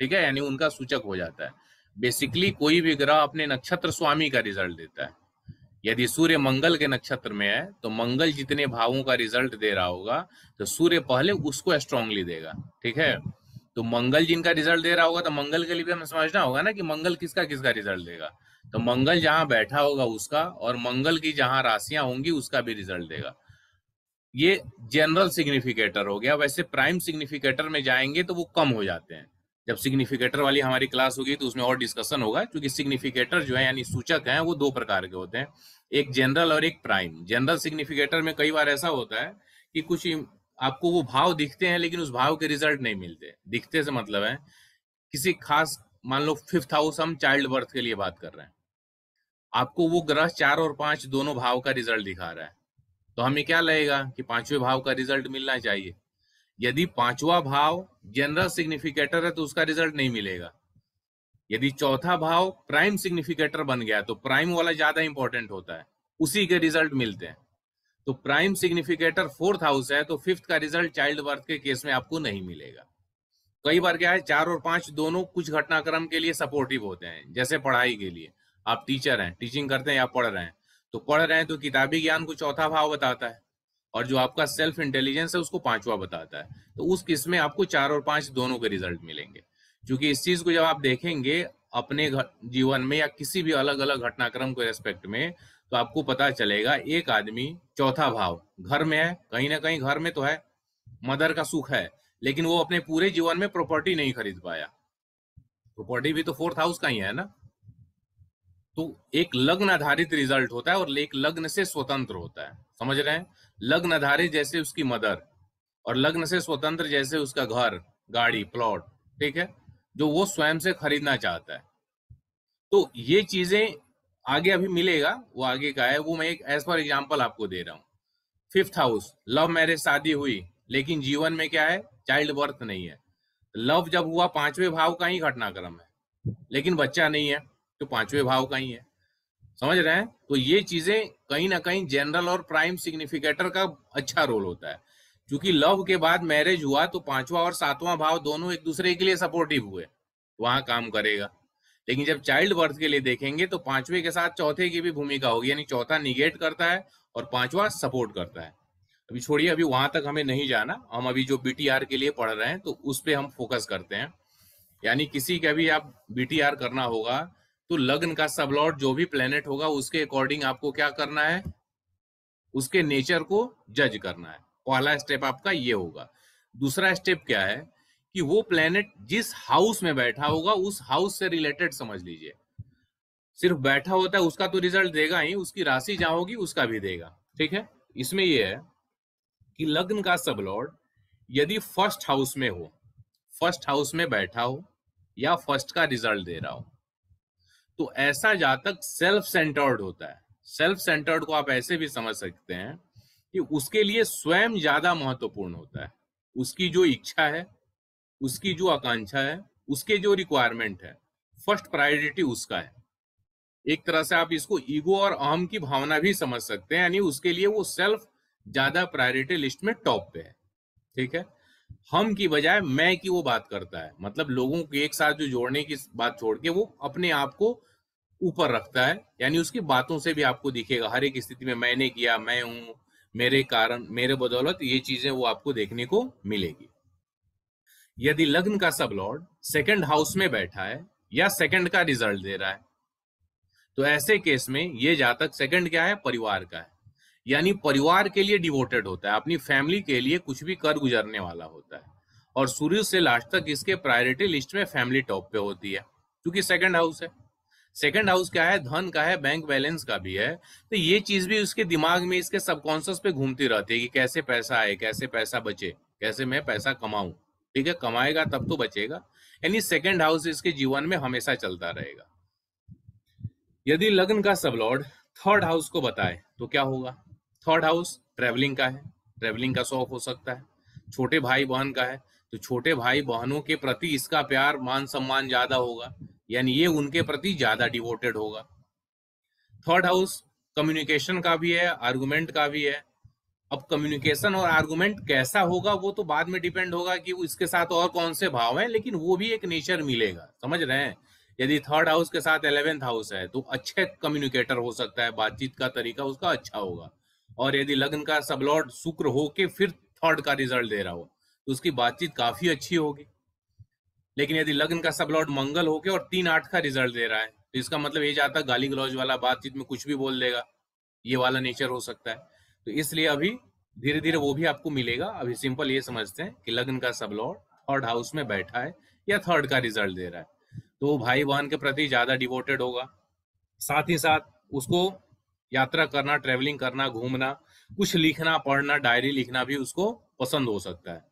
ठीक है, यानी उनका सूचक हो जाता है। बेसिकली कोई भी ग्रह अपने नक्षत्र स्वामी का रिजल्ट देता है। यदि सूर्य मंगल के नक्षत्र में है तो मंगल जितने भावों का रिजल्ट दे रहा होगा तो सूर्य पहले उसको स्ट्रांगली देगा। ठीक है, तो मंगल जिनका रिजल्ट दे रहा होगा तो मंगल के लिए भी हमें समझना होगा ना कि मंगल किसका किसका रिजल्ट देगा। तो मंगल जहां बैठा होगा उसका, और मंगल की जहां राशियां होंगी उसका भी रिजल्ट देगा। ये जनरल सिग्निफिकेटर हो गया। वैसे प्राइम सिग्निफिकेटर में जाएंगे तो वो कम हो जाते हैं। जब सिग्निफिकेटर वाली हमारी क्लास होगी तो उसमें और डिस्कशन होगा, क्योंकि सिग्निफिकेटर जो है यानी सूचक है वो 2 प्रकार के होते हैं, एक जनरल और एक प्राइम। जनरल सिग्निफिकेटर में कई बार ऐसा होता है कि कुछ आपको वो भाव दिखते हैं लेकिन उस भाव के रिजल्ट नहीं मिलते। दिखते से मतलब है किसी खास, मान लो 5th हाउस, हम चाइल्ड बर्थ के लिए बात कर रहे हैं, आपको वो ग्रह 4 और 5 दोनों भाव का रिजल्ट दिखा रहा है तो हमें क्या लगेगा कि 5वें भाव का रिजल्ट मिलना चाहिए। यदि 5वां भाव जनरल सिग्निफिकेटर है तो उसका रिजल्ट नहीं मिलेगा। यदि 4था भाव प्राइम सिग्निफिकेटर बन गया तो प्राइम वाला ज्यादा इंपॉर्टेंट होता है, उसी के रिजल्ट मिलते हैं। तो प्राइम सिग्निफिकेटर 4th हाउस है तो 5th का रिजल्ट चाइल्ड बर्थ के केस में आपको नहीं मिलेगा। कई बार क्या है, 4 और 5 दोनों कुछ घटनाक्रम के लिए सपोर्टिव होते हैं। जैसे पढ़ाई के लिए आप टीचर हैं, टीचिंग करते हैं या पढ़ रहे हैं तो किताबी ज्ञान को 4था भाव बताता है और जो आपका सेल्फ इंटेलिजेंस है उसको 5वां बताता है। तो उस केस में आपको 4 और 5 दोनों के रिजल्ट मिलेंगे। क्योंकि इस चीज को जब आप देखेंगे अपने जीवन में या किसी भी अलग अलग घटनाक्रम के रेस्पेक्ट में तो आपको पता चलेगा। एक आदमी 4था भाव घर में है, कहीं ना कहीं घर में तो है, मदर का सुख है, लेकिन वो अपने पूरे जीवन में प्रॉपर्टी नहीं खरीद पाया। प्रॉपर्टी भी तो 4th हाउस का ही है ना। तो एक लग्न आधारित रिजल्ट होता है और एक लग्न से स्वतंत्र होता है, समझ रहे हैं। लग्न आधारित जैसे उसकी मदर और लग्न से स्वतंत्र जैसे उसका घर, गाड़ी, प्लॉट, ठीक है, जो वो स्वयं से खरीदना चाहता है। तो ये चीजें आगे अभी मिलेगा, वो आगे का है, वो मैं एक एज फॉर एग्जाम्पल आपको दे रहा हूँ। 5th हाउस, लव मैरिज, शादी हुई लेकिन जीवन में क्या है, चाइल्ड बर्थ नहीं है। लव जब हुआ 5वें भाव का ही घटनाक्रम है, लेकिन बच्चा नहीं है तो 5वें भाव का ही है, समझ रहे हैं। तो ये चीजें कहीं ना कहीं जनरल और प्राइम सिग्निफिकेटर का अच्छा रोल होता है, क्योंकि लव के बाद मैरिज हुआ तो 5वां और 7वां भाव दोनों एक दूसरे के लिए सपोर्टिव हुए, वहां काम करेगा। लेकिन जब चाइल्ड बर्थ के लिए देखेंगे तो 5वें के साथ 4थे की भी भूमिका होगी, यानी 4था निगेट करता है और 5वां सपोर्ट करता है। अभी छोड़िए, अभी वहां तक हमें नहीं जाना, हम अभी जो बीटीआर के लिए पढ़ रहे हैं तो उस पर हम फोकस करते हैं। यानी किसी का भी आप बीटीआर करना होगा तो लग्न का सबलॉर्ड जो भी प्लेनेट होगा उसके अकॉर्डिंग आपको क्या करना है, उसके नेचर को जज करना है। पहला स्टेप आपका ये होगा। दूसरा स्टेप क्या है कि वो प्लेनेट जिस हाउस में बैठा होगा उस हाउस से रिलेटेड समझ लीजिए, सिर्फ बैठा होता है उसका तो रिजल्ट देगा ही, उसकी राशि जहां होगी उसका भी देगा, ठीक है। इसमें यह है कि लग्न का सबलॉर्ड यदि 1st हाउस में हो, 1st हाउस में बैठा हो या 1st का रिजल्ट दे रहा हो, तो ऐसा जातक सेल्फ सेंटर्ड होता है। सेल्फ सेंटर्ड को आप ऐसे भी समझ सकते हैं कि उसके लिए स्वयं ज्यादा महत्वपूर्ण होता है, उसकी जो इच्छा है, उसकी जो आकांक्षा है, उसके जो रिक्वायरमेंट है, 1st प्रायोरिटी उसका है। एक तरह से आप इसको ईगो और अहम की भावना भी समझ सकते हैं, यानी उसके लिए वो सेल्फ ज्यादा प्रायोरिटी लिस्ट में टॉप पे है, ठीक है। हम की बजाय मैं की वो बात करता है, मतलब लोगों को एक साथ जो जोड़ने की बात छोड़ के वो अपने आप को ऊपर रखता है। यानी उसकी बातों से भी आपको दिखेगा हर एक स्थिति में, मैंने किया, मैं हूं, मेरे कारण, मेरे बदौलत, ये चीजें वो आपको देखने को मिलेगी। यदि लग्न का सबलॉर्ड 2nd हाउस में बैठा है या 2nd का रिजल्ट दे रहा है, तो ऐसे केस में ये जातक 2nd क्या है, परिवार का है, यानी परिवार के लिए डिवोटेड होता है, अपनी फैमिली के लिए कुछ भी कर गुजरने वाला होता है। और शुरू से लास्ट तक इसके प्रायोरिटी लिस्ट में फैमिली टॉप पे होती है, क्योंकि 2nd हाउस है। 2nd हाउस क्या है, धन का है, बैंक बैलेंस का भी है। तो ये चीज भी उसके दिमाग में, इसके सबकॉन्शियस पे घूमती रहती है कि कैसे पैसा आए, कैसे पैसा बचे, कैसे मैं पैसा कमाऊं, ठीक है। कमाएगा तब तो बचेगा, यानी 2nd हाउस इसके जीवन में हमेशा चलता रहेगा। यदि लग्न का सबलॉर्ड 3rd हाउस को बताए तो क्या होगा। 3rd हाउस ट्रैवलिंग का है, ट्रैवलिंग का शौक हो सकता है, छोटे भाई बहन का है, तो छोटे भाई बहनों के प्रति इसका प्यार, मान सम्मान ज्यादा होगा, यानी ये उनके प्रति ज्यादा डिवोटेड होगा। 3rd हाउस कम्युनिकेशन का भी है, आर्गुमेंट का भी है। अब कम्युनिकेशन और आर्गुमेंट कैसा होगा वो तो बाद में डिपेंड होगा कि इसके साथ और कौन से भाव हैं, लेकिन वो भी एक नेचर मिलेगा, समझ रहे हैं। यदि 3rd हाउस के साथ 11th हाउस है तो अच्छे कम्युनिकेटर हो सकता है, बातचीत का तरीका उसका अच्छा होगा। और यदि लग्न का सबलॉर्ड शुक्र होके फिर 3rd का रिजल्ट दे रहा हो तो उसकी बातचीत काफी अच्छी होगी। लेकिन यदि लग्न का सबलॉर्ड मंगल होके और 3-8 का रिजल्ट दे रहा है तो इसका मतलब ये जाता है गाली गलौज वाला, बातचीत में कुछ भी बोल देगा, ये वाला नेचर हो सकता है। तो इसलिए अभी धीरे धीरे वो भी आपको मिलेगा। अभी सिंपल ये समझते हैं कि लग्न का सबलॉर्ड 3rd हाउस में बैठा है या 3rd का रिजल्ट दे रहा है तो वो भाई बहन के प्रति ज्यादा डिवोटेड होगा। साथ ही साथ उसको यात्रा करना, ट्रेवलिंग करना, घूमना, कुछ लिखना, पढ़ना, डायरी लिखना भी उसको पसंद हो सकता है।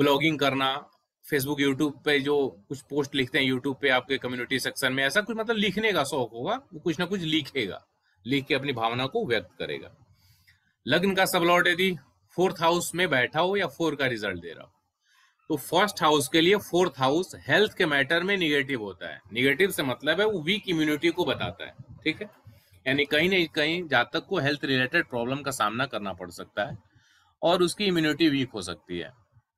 ब्लॉगिंग करना, फेसबुक यूट्यूब पे जो कुछ पोस्ट लिखते हैं यूट्यूब पे आपके कम्युनिटी सेक्शन में, ऐसा कुछ मतलब लिखने का शौक होगा, वो कुछ ना कुछ लिखेगा, लिख के अपनी भावना को व्यक्त करेगा। लग्न का सबलॉर्ड यदि 4th हाउस में बैठा हो या 4 का रिजल्ट दे रहा हो तो 1st हाउस के लिए 4th हाउस हेल्थ के मैटर में निगेटिव होता है। निगेटिव से मतलब है वो वीक इम्यूनिटी को बताता है, ठीक है। यानी कहीं ना कहीं जातक को हेल्थ रिलेटेड प्रॉब्लम का सामना करना पड़ सकता है और उसकी इम्यूनिटी वीक हो सकती है।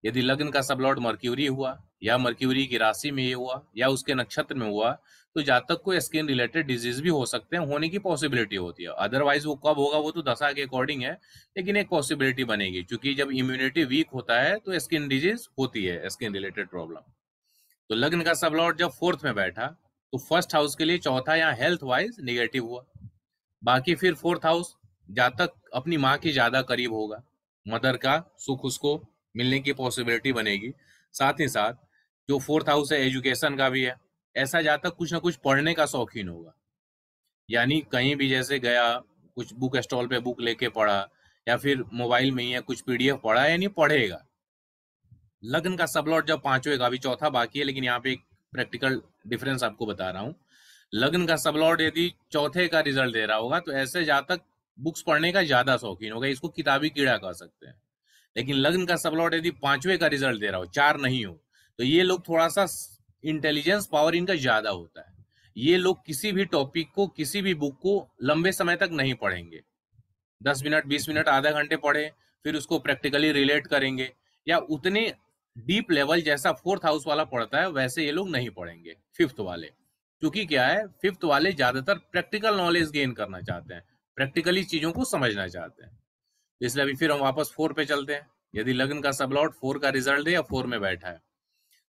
यदि लग्न का सबलॉर्ड मर्क्यूरी हुआ या मर्क्यूरी की राशि में ये हुआ या उसके नक्षत्र में हुआ तो जातक को स्किन रिलेटेड डिजीज भी हो सकते हैं, होने की पॉसिबिलिटी होती है। अदरवाइज वो कब होगा वो तो दशा के अकॉर्डिंग है, लेकिन एक पॉसिबिलिटी बनेगी, क्योंकि जब इम्यूनिटी वीक होता है तो स्किन डिजीज होती है, स्किन रिलेटेड प्रॉब्लम। तो लग्न का सबलॉर्ड जब 4th में बैठा तो 1st हाउस के लिए 4था यहाँ हेल्थ वाइज निगेटिव हुआ। बाकी फिर 4th हाउस जातक अपनी माँ के ज्यादा करीब होगा, मदर का सुख उसको मिलने की पॉसिबिलिटी बनेगी। साथ ही साथ जो 4th हाउस है एजुकेशन का भी है, ऐसा जातक कुछ ना कुछ पढ़ने का शौकीन होगा, यानी कहीं भी जैसे गया कुछ बुक स्टॉल पे बुक लेके पढ़ा या फिर मोबाइल में ही है कुछ पीडीएफ पढ़ा, यानी पढ़ेगा। लग्न का सबलॉर्ड जब पांचवें का, अभी चौथा बाकी है लेकिन यहाँ पे एक प्रैक्टिकल डिफरेंस आपको बता रहा हूँ। लग्न का सबलॉर्ड यदि चौथे का रिजल्ट दे रहा होगा तो ऐसे जातक बुक्स पढ़ने का ज्यादा शौकीन होगा, इसको किताबी कीड़ा कह सकते हैं। लेकिन लग्न का सबलॉर्ड यदि पांचवे का रिजल्ट दे रहा हो, चार नहीं हो, तो ये लोग थोड़ा सा इंटेलिजेंस पावर इनका ज्यादा होता है। ये लोग किसी भी टॉपिक को, किसी भी बुक को लंबे समय तक नहीं पढ़ेंगे, 10 मिनट 20 मिनट आधा घंटे पढ़े फिर उसको प्रैक्टिकली रिलेट करेंगे, या उतने डीप लेवल जैसा 4th हाउस वाला पढ़ता है वैसे ये लोग नहीं पढ़ेंगे 5th वाले। क्योंकि क्या है, 5th वाले ज्यादातर प्रैक्टिकल नॉलेज गेन करना चाहते हैं, प्रैक्टिकली चीजों को समझना चाहते हैं, इसलिए अभी फिर हम वापस 4 पे चलते हैं। यदि लग्न का सबलॉर्ड 4 का रिजल्ट दे या 4 में बैठा है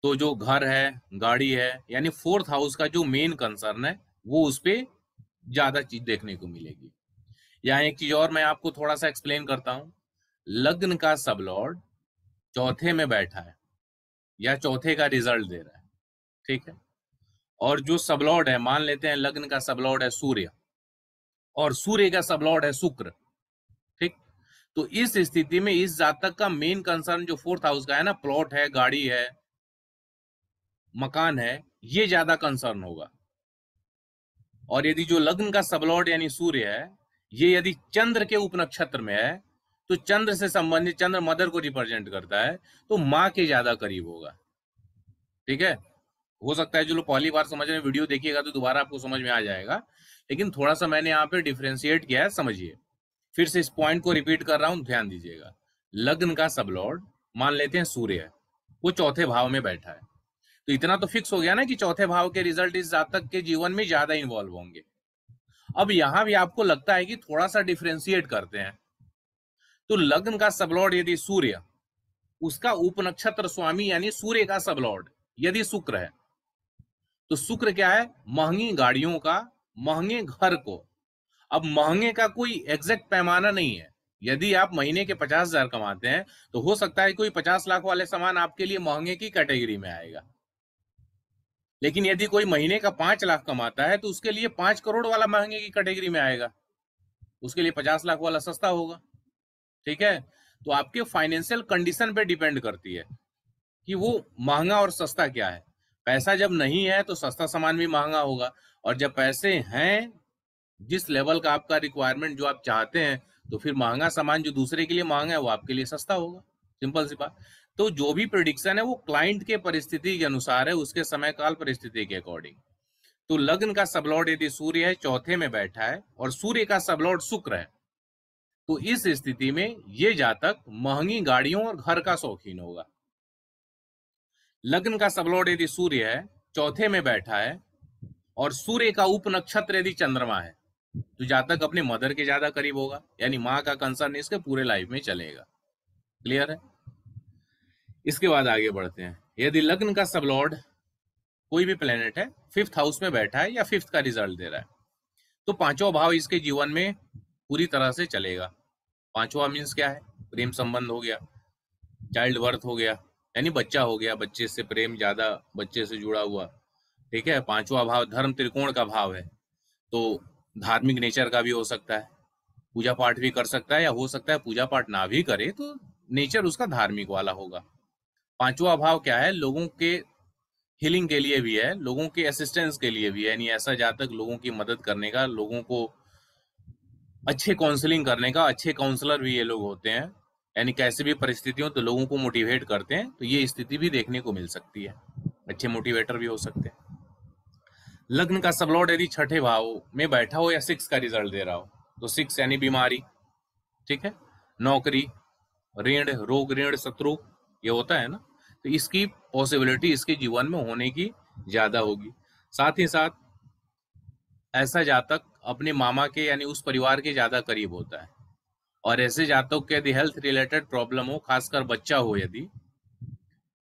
तो जो घर है, गाड़ी है, यानी 4th हाउस का जो मेन कंसर्न है वो उस पर ज्यादा चीज देखने को मिलेगी। यहाँ एक चीज और मैं आपको थोड़ा सा एक्सप्लेन करता हूँ। लग्न का सबलॉर्ड चौथे में बैठा है या चौथे का रिजल्ट दे रहा है, ठीक है, और जो सबलॉर्ड है, मान लेते हैं लग्न का सबलॉर्ड है सूर्य और सूर्य का सबलॉर्ड है शुक्र, ठीक, तो इस स्थिति में इस जातक का मेन कंसर्न जो 4th हाउस का है ना, प्लॉट है, गाड़ी है, मकान है, ये ज्यादा कंसर्न होगा। और यदि जो लग्न का सबलॉर्ड यानी सूर्य है ये यदि चंद्र के उप नक्षत्र में है तो चंद्र से संबंधित, चंद्र मदर को रिप्रेजेंट करता है, तो माँ के ज्यादा करीब होगा, ठीक है। हो सकता है जो लोग पहली बार समझ रहे हैं वीडियो देखिएगा तो दोबारा आपको समझ में आ जाएगा, लेकिन थोड़ा सा मैंने यहाँ पे डिफ्रेंशिएट किया है, समझिए। फिर से इस पॉइंट को रिपीट कर रहा हूँ, ध्यान दीजिएगा। लग्न का सबलॉर्ड मान लेते हैं सूर्य, वो चौथे भाव में बैठा है, तो इतना तो फिक्स हो गया ना कि चौथे भाव के रिजल्ट इस जातक के जीवन में ज्यादा इन्वॉल्व होंगे। अब यहाँ भी आपको लगता है कि थोड़ा सा डिफ्रेंशिएट करते हैं, तो लग्न का सबलॉर्ड यदि सूर्य, उसका उप नक्षत्र स्वामी यानी सूर्य का सबलॉर्ड यदि शुक्र है, तो शुक्र क्या है, महंगी गाड़ियों का, महंगे घर को। अब महंगे का कोई एग्जैक्ट पैमाना नहीं है, यदि आप महीने के 50,000 कमाते हैं तो हो सकता है कोई 50 लाख वाले सामान आपके लिए महंगे की कैटेगरी में आएगा, लेकिन यदि कोई महीने का 5 लाख कमाता है तो उसके लिए 5 करोड़ वाला महंगे की कैटेगरी में आएगा, उसके लिए 50 लाख वाला सस्ता होगा, ठीक है। तो आपके फाइनेंशियल कंडीशन पे डिपेंड करती है कि वो महंगा और सस्ता क्या है। पैसा जब नहीं है तो सस्ता सामान भी महंगा होगा, और जब पैसे हैं जिस लेवल का आपका रिक्वायरमेंट जो आप चाहते हैं तो फिर महंगा सामान जो दूसरे के लिए महंगा है वो आपके लिए सस्ता होगा, सिंपल सी बात। तो जो भी प्रेडिक्शन है वो क्लाइंट के परिस्थिति के अनुसार है, उसके समय काल परिस्थिति के अकॉर्डिंग। तो लग्न का सबलॉर्ड यदि सूर्य है, चौथे में बैठा है, और सूर्य का सबलॉर्ड शुक्र है, तो इस स्थिति में ये जातक महंगी गाड़ियों और घर का शौकीन होगा। लग्न का सबलॉर्ड यदि सूर्य है, चौथे में बैठा है, और सूर्य का उप नक्षत्र यदि चंद्रमा है, तो जातक अपने मदर के ज्यादा करीब होगा, यानी माँ का कंसर्न इसके पूरे लाइफ में चलेगा, क्लियर है। इसके बाद आगे बढ़ते हैं। यदि लग्न का सबलॉर्ड कोई भी प्लेनेट है 5th हाउस में बैठा है या 5th का रिजल्ट दे रहा है, तो 5वां भाव इसके जीवन में पूरी तरह से चलेगा। 5वां मीन्स क्या है, प्रेम संबंध हो गया, चाइल्ड बर्थ हो गया, यानी बच्चा हो गया, बच्चे से प्रेम ज्यादा, बच्चे से जुड़ा हुआ, ठीक है। 5वां भाव धर्म त्रिकोण का भाव है, तो धार्मिक नेचर का भी हो सकता है, पूजा पाठ भी कर सकता है, या हो सकता है पूजा पाठ ना भी करे तो नेचर उसका धार्मिक वाला होगा। 5वां भाव क्या है, लोगों के हीलिंग के लिए भी है, लोगों के असिस्टेंस के लिए भी है, यानी ऐसा जातक लोगों की मदद करने का, लोगों को अच्छे काउंसलिंग करने का, अच्छे काउंसलर भी ये लोग होते हैं, यानी कैसे भी परिस्थितियों तो लोगों को मोटिवेट करते हैं, तो ये स्थिति भी देखने को मिल सकती है, अच्छे मोटिवेटर भी हो सकते हैं। लग्न का सबलॉर्ड यदि 6ठे भाव में बैठा हो या 6 का रिजल्ट दे रहा हो, तो 6 यानी बीमारी, ठीक है, नौकरी, ऋण, रोग ऋण शत्रु, ये होता है ना, तो इसकी पॉसिबिलिटी इसके जीवन में होने की ज्यादा होगी। साथ ही साथ ऐसा जातक अपने मामा के यानी उस परिवार के ज्यादा करीब होता है, और ऐसे जातक के यदि हेल्थ रिलेटेड प्रॉब्लम हो, खासकर बच्चा हो यदि,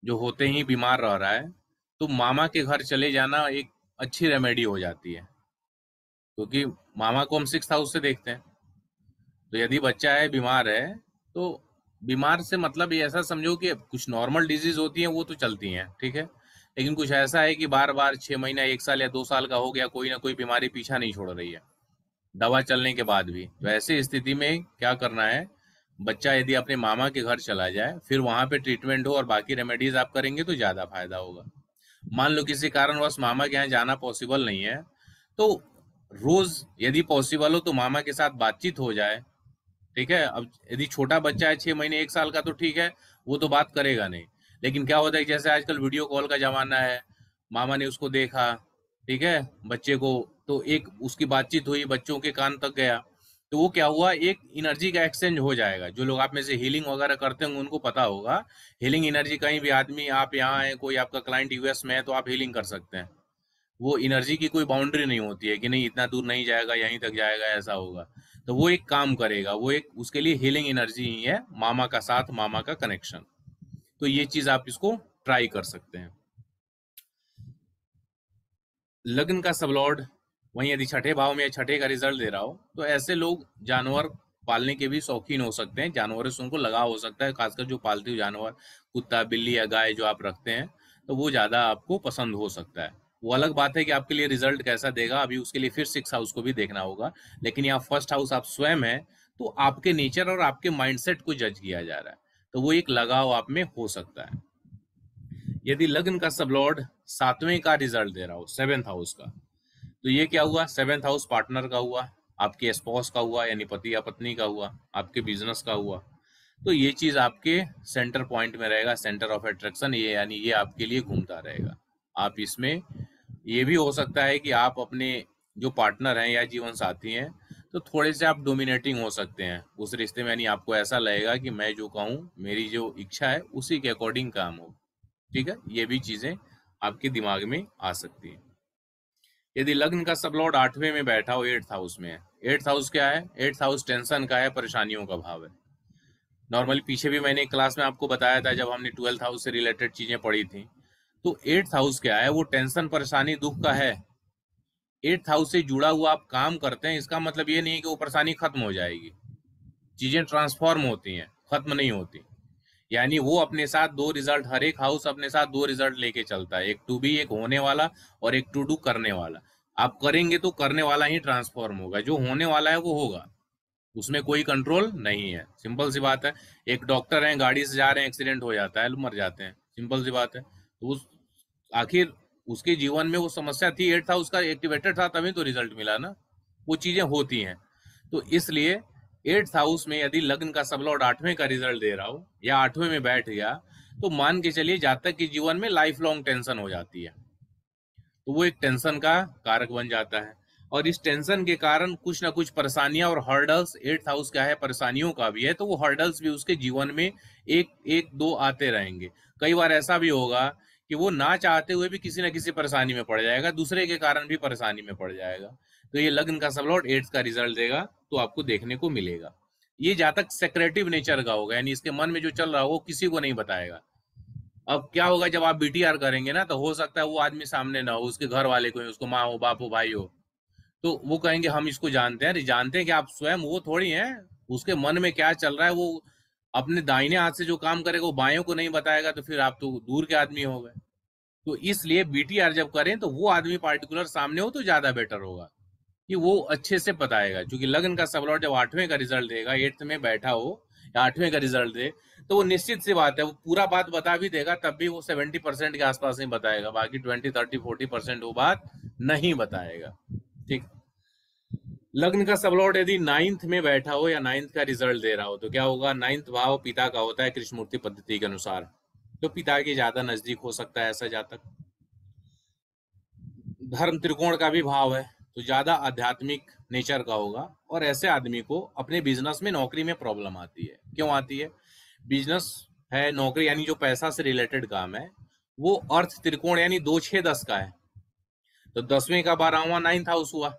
जो होते ही बीमार रह रहा है, तो मामा के घर चले जाना एक अच्छी रेमेडी हो जाती है, क्योंकि मामा को हम 6th हाउस से देखते हैं। तो यदि बच्चा है, बीमार है, तो बीमार से मतलब ये ऐसा समझो कि कुछ नॉर्मल डिजीज होती है वो तो चलती हैं, ठीक है, लेकिन कुछ ऐसा है कि बार बार 6 महीना 1 साल या 2 साल का हो गया, कोई ना कोई बीमारी पीछा नहीं छोड़ रही है दवा चलने के बाद भी, तो ऐसी स्थिति में क्या करना है, बच्चा यदि अपने मामा के घर चला जाए, फिर वहां पे ट्रीटमेंट हो और बाकी रेमेडीज आप करेंगे तो ज्यादा फायदा होगा। मान लो किसी कारणवश मामा के यहाँ जाना पॉसिबल नहीं है, तो रोज यदि पॉसिबल हो तो मामा के साथ बातचीत हो जाए, ठीक है। अब यदि छोटा बच्चा है 6 महीने 1 साल का, तो ठीक है, वो तो बात करेगा नहीं। लेकिन क्या होता है, जैसे आजकल वीडियो कॉल का जमाना है, मामा ने उसको देखा, ठीक है, बच्चे को, तो एक उसकी बातचीत हुई, बच्चों के कान तक गया, तो वो क्या हुआ, एक एनर्जी का एक्सचेंज हो जाएगा। जो लोग आप में से हीलिंग वगैरह करते होंगे उनको पता होगा, हीलिंग एनर्जी, कहीं भी आदमी, आप यहाँ है, कोई आपका क्लाइंट यूएस में है, तो आप हीलिंग कर सकते हैं। वो एनर्जी की कोई बाउंड्री नहीं होती है कि नहीं इतना दूर नहीं जाएगा, यहीं तक जाएगा, ऐसा होगा। तो वो एक काम करेगा, वो एक उसके लिए हीलिंग एनर्जी ही है, मामा का साथ, मामा का कनेक्शन। तो ये चीज आप इसको ट्राई कर सकते हैं। लग्न का सबलॉर्ड, वहीं यदि 6ठे भाव में 6ठे का रिजल्ट दे रहा हो, तो ऐसे लोग जानवर पालने के भी शौकीन हो सकते हैं, जानवरों से उनको लगाव हो सकता है, खासकर जो पालते हुए जानवर, कुत्ता, बिल्ली या गाय जो आप रखते हैं, तो वो ज्यादा आपको पसंद हो सकता है। वो अलग बात है कि आपके लिए रिजल्ट कैसा देगा, अभी उसके लिए फिर 6th हाउस को भी देखना होगा। लेकिन यहाँ 1st हाउस आप स्वयं है, तो आपके नेचर और आपके माइंडसेट को जज किया जा रहा है, तो वो एक लगाव आप में हो सकता है। यदि लग्न का सबलॉर्ड 7वें का रिजल्ट दे रहा हो, 7th हाउस का, तो ये क्या हुआ, 7th हाउस पार्टनर का हुआ, आपके स्पॉस का हुआ, यानी पति या पत्नी का हुआ, आपके बिजनेस का हुआ, तो ये चीज आपके सेंटर पॉइंट में रहेगा, सेंटर ऑफ अट्रैक्शन, ये यानी ये आपके लिए घूमता रहेगा। आप इसमें ये भी हो सकता है कि आप अपने जो पार्टनर हैं या जीवन साथी हैं, तो थोड़े से आप डोमिनेटिंग हो सकते हैं उस रिश्ते में, यानी आपको ऐसा लगेगा कि मैं जो कहूँ, मेरी जो इच्छा है, उसी के अकॉर्डिंग काम हो, ठीक है। ये भी चीजें आपके दिमाग में आ सकती हैं। यदि लग्न का सबलॉर्ड 8वें में बैठा हो, 8th हाउस में है, 8th हाउस क्या है, 8th हाउस टेंशन का है, परेशानियों का भाव है। नॉर्मली पीछे भी मैंने क्लास में आपको बताया था, जब हमने 12th हाउस से रिलेटेड चीजें पढ़ी थी, तो 8th हाउस क्या है, वो टेंशन, परेशानी, दुख का है। 8th हाउस से जुड़ा हुआ आप काम करते हैं, इसका मतलब ये नहीं है कि वो परेशानी खत्म हो जाएगी, चीजें ट्रांसफॉर्म होती हैं, खत्म नहीं होती। यानी वो अपने साथ 2 रिजल्ट, हर एक हाउस अपने साथ 2 रिजल्ट लेके चलता है, एक टू बी, एक होने वाला, और एक टू डू, करने वाला। आप करेंगे तो करने वाला ही ट्रांसफॉर्म होगा, जो होने वाला है वो होगा, उसमें कोई कंट्रोल नहीं है, सिंपल सी बात है। एक डॉक्टर है, गाड़ी से जा रहे हैं, एक्सीडेंट हो जाता है, मर जाते हैं, सिंपल सी बात है। तो आखिर उसके जीवन में वो समस्या थी, 8th हाउस का एक्टिवेटेड था, तभी तो रिजल्ट मिला ना, वो चीजें होती हैं। तो इसलिए 8th हाउस में यदि लग्न का सबलॉर्ड 8वें का रिजल्ट दे रहा हो या 8वें में बैठ गया, तो मान के चलिए जातक के जीवन में लाइफ लॉन्ग टेंशन हो जाती है, तो वो एक टेंशन का कारक बन जाता है। और इस टेंशन के कारण कुछ ना कुछ परेशानियां और हर्डल्स, 8th हाउस क्या है, परेशानियों का भी है, तो वो हर्डल्स भी उसके जीवन में एक दो आते रहेंगे। कई बार ऐसा भी होगा कि वो ना चाहते हुए भी किसी ना किसी परेशानी में पड़ जाएगा, दूसरे के कारण भी परेशानी में पड़ जाएगा। तो ये लग्न का सबलॉर्ड 8th का रिजल्ट देगा तो आपको देखने को मिलेगा। ये जातक सेक्रेटिव नेचर का होगा, यानी इसके मन में जो चल रहा होगा वो किसी को नहीं बताएगा। अब क्या होगा, जब आप BTR करेंगे ना, तो हो सकता है वो आदमी सामने ना हो, उसके घर वाले कोई, उसको माँ हो, बाप हो, भाई हो, तो वो कहेंगे हम इसको जानते हैं। जानते हैं कि आप स्वयं वो थोड़ी है, उसके मन में क्या चल रहा है वो अपने दाहिने हाथ से जो काम करेगा वो बाएं को नहीं बताएगा, तो फिर आप तो दूर के आदमी हो गए। तो इसलिए BTR जब करें तो वो आदमी पार्टिकुलर सामने हो तो ज्यादा बेटर होगा, कि वो अच्छे से बताएगा। क्योंकि लग्न का सबलॉर्ड जब 8वें का रिजल्ट देगा, 8th में बैठा हो या 8वें का रिजल्ट दे, तो वो निश्चित सी बात है, वो पूरा बात बता भी देगा, तब भी वो 70% के आसपास ही बताएगा, बाकी 20-30-40% वो बात नहीं बताएगा, ठीक। लग्न का सबलॉर्ड यदि 9th में बैठा हो या 9th का रिजल्ट दे रहा हो, तो क्या होगा, 9th भाव पिता का होता है, कृष्णमूर्ति पद्धति के अनुसार, तो पिता के ज्यादा नजदीक हो सकता है ऐसा जातक। धर्म त्रिकोण का भी भाव है, तो ज्यादा आध्यात्मिक नेचर का होगा, और ऐसे आदमी को अपने बिजनेस में, नौकरी में प्रॉब्लम आती है। क्यों आती है, बिजनेस है, नौकरी, यानी जो पैसा से रिलेटेड काम है, वो अर्थ त्रिकोण यानी 2-6-10 का है, तो 10वें का 12वां 9th हाउस हुआ।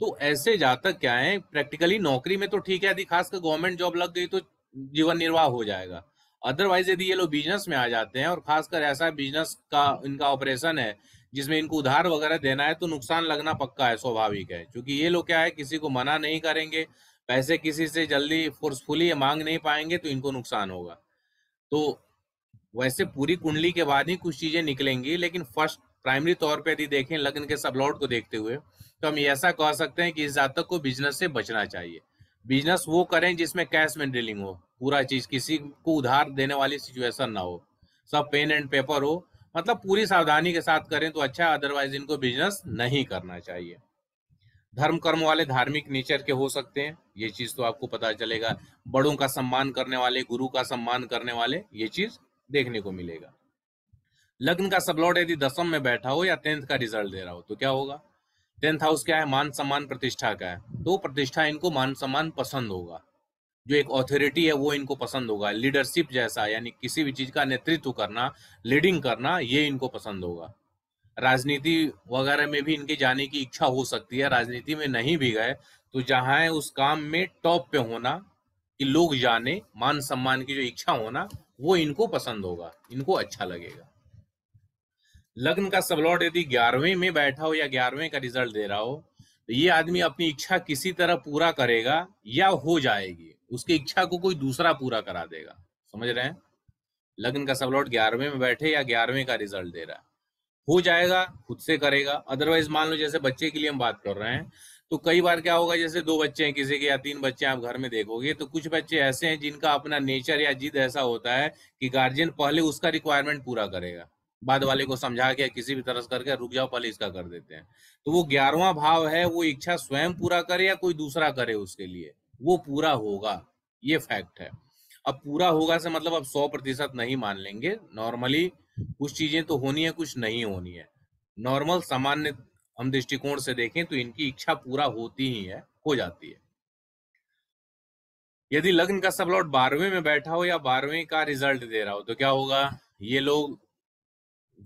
तो ऐसे जातक क्या है, प्रैक्टिकली नौकरी में तो ठीक है, यदि खासकर गवर्नमेंट जॉब लग गई तो जीवन निर्वाह हो जाएगा। अदरवाइज यदि ये लोग बिजनेस में आ जाते हैं, और खासकर ऐसा बिजनेस का इनका ऑपरेशन है जिसमें इनको उधार वगैरह देना है, तो नुकसान लगना पक्का है, स्वाभाविक है। क्योंकि ये लोग क्या है, किसी को मना नहीं करेंगे, पैसे किसी से जल्दी फोर्सफुली मांग नहीं पाएंगे, तो इनको नुकसान होगा। तो वैसे पूरी कुंडली के बाद ही कुछ चीजें निकलेंगी, लेकिन फर्स्ट प्राइमरी तौर पर यदि देखें लग्न के सबलॉर्ड को देखते हुए, तो हम ऐसा कह सकते हैं कि इस जातक को बिजनेस से बचना चाहिए। बिजनेस वो करें जिसमें कैश में डीलिंग हो, पूरा चीज, किसी को उधार देने वाली सिचुएशन ना हो, सब पेन एंड पेपर हो, मतलब पूरी सावधानी के साथ करें तो अच्छा, अदरवाइज इनको बिजनेस नहीं करना चाहिए। धर्म कर्म वाले धार्मिक नेचर के हो सकते हैं, ये चीज तो आपको पता चलेगा। बड़ों का सम्मान करने वाले, गुरु का सम्मान करने वाले, ये चीज देखने को मिलेगा। लग्न का सबलॉर्ड यदि 10वें में बैठा हो या 10th का रिजल्ट दे रहा हो तो क्या होगा, 10th हाउस क्या है, मान सम्मान प्रतिष्ठा का है, तो प्रतिष्ठा इनको मान सम्मान पसंद होगा, जो एक ऑथोरिटी है वो इनको पसंद होगा, लीडरशिप जैसा, यानी किसी भी चीज का नेतृत्व करना, लीडिंग करना, ये इनको पसंद होगा। राजनीति वगैरह में भी इनके जाने की इच्छा हो सकती है, राजनीति में नहीं भी गए तो जहां है उस काम में टॉप पे होना, कि लोग जाने, मान सम्मान की जो इच्छा होना वो इनको पसंद होगा, इनको अच्छा लगेगा। लग्न का सबलॉर्ड यदि 11वें में बैठा हो या 11वें का रिजल्ट दे रहा हो तो ये आदमी अपनी इच्छा किसी तरह पूरा करेगा या हो जाएगी, उसकी इच्छा को कोई दूसरा पूरा करा देगा, समझ रहे हैं। लग्न का सबलॉर्ड 11वें में बैठे या 11वें का रिजल्ट दे रहा है, हो जाएगा, खुद से करेगा। अदरवाइज मान लो जैसे बच्चे के लिए हम बात कर रहे हैं तो कई बार क्या होगा, जैसे 2 बच्चे हैं किसी के या 3 बच्चे आप घर में देखोगे तो कुछ बच्चे ऐसे हैं जिनका अपना नेचर या जिद ऐसा होता है कि गार्जियन पहले उसका रिक्वायरमेंट पूरा करेगा, बाद वाले को समझा के किसी भी तरह से करके रुक जाओ पहले इसका कर देते हैं। तो वो 11वां भाव है, वो इच्छा स्वयं पूरा करे या कोई दूसरा करे उसके लिए, वो पूरा होगा, ये फैक्ट है। अब पूरा होगा से मतलब अब 100% नहीं मान लेंगे, नॉर्मली कुछ चीजें तो होनी है, कुछ नहीं होनी है। नॉर्मल सामान्य हम दृष्टिकोण से देखें तो इनकी इच्छा पूरा होती ही है, हो जाती है। यदि लग्न का सबलॉर्ड 12वें में बैठा हो या 12वें का रिजल्ट दे रहा हो तो क्या होगा, ये लोग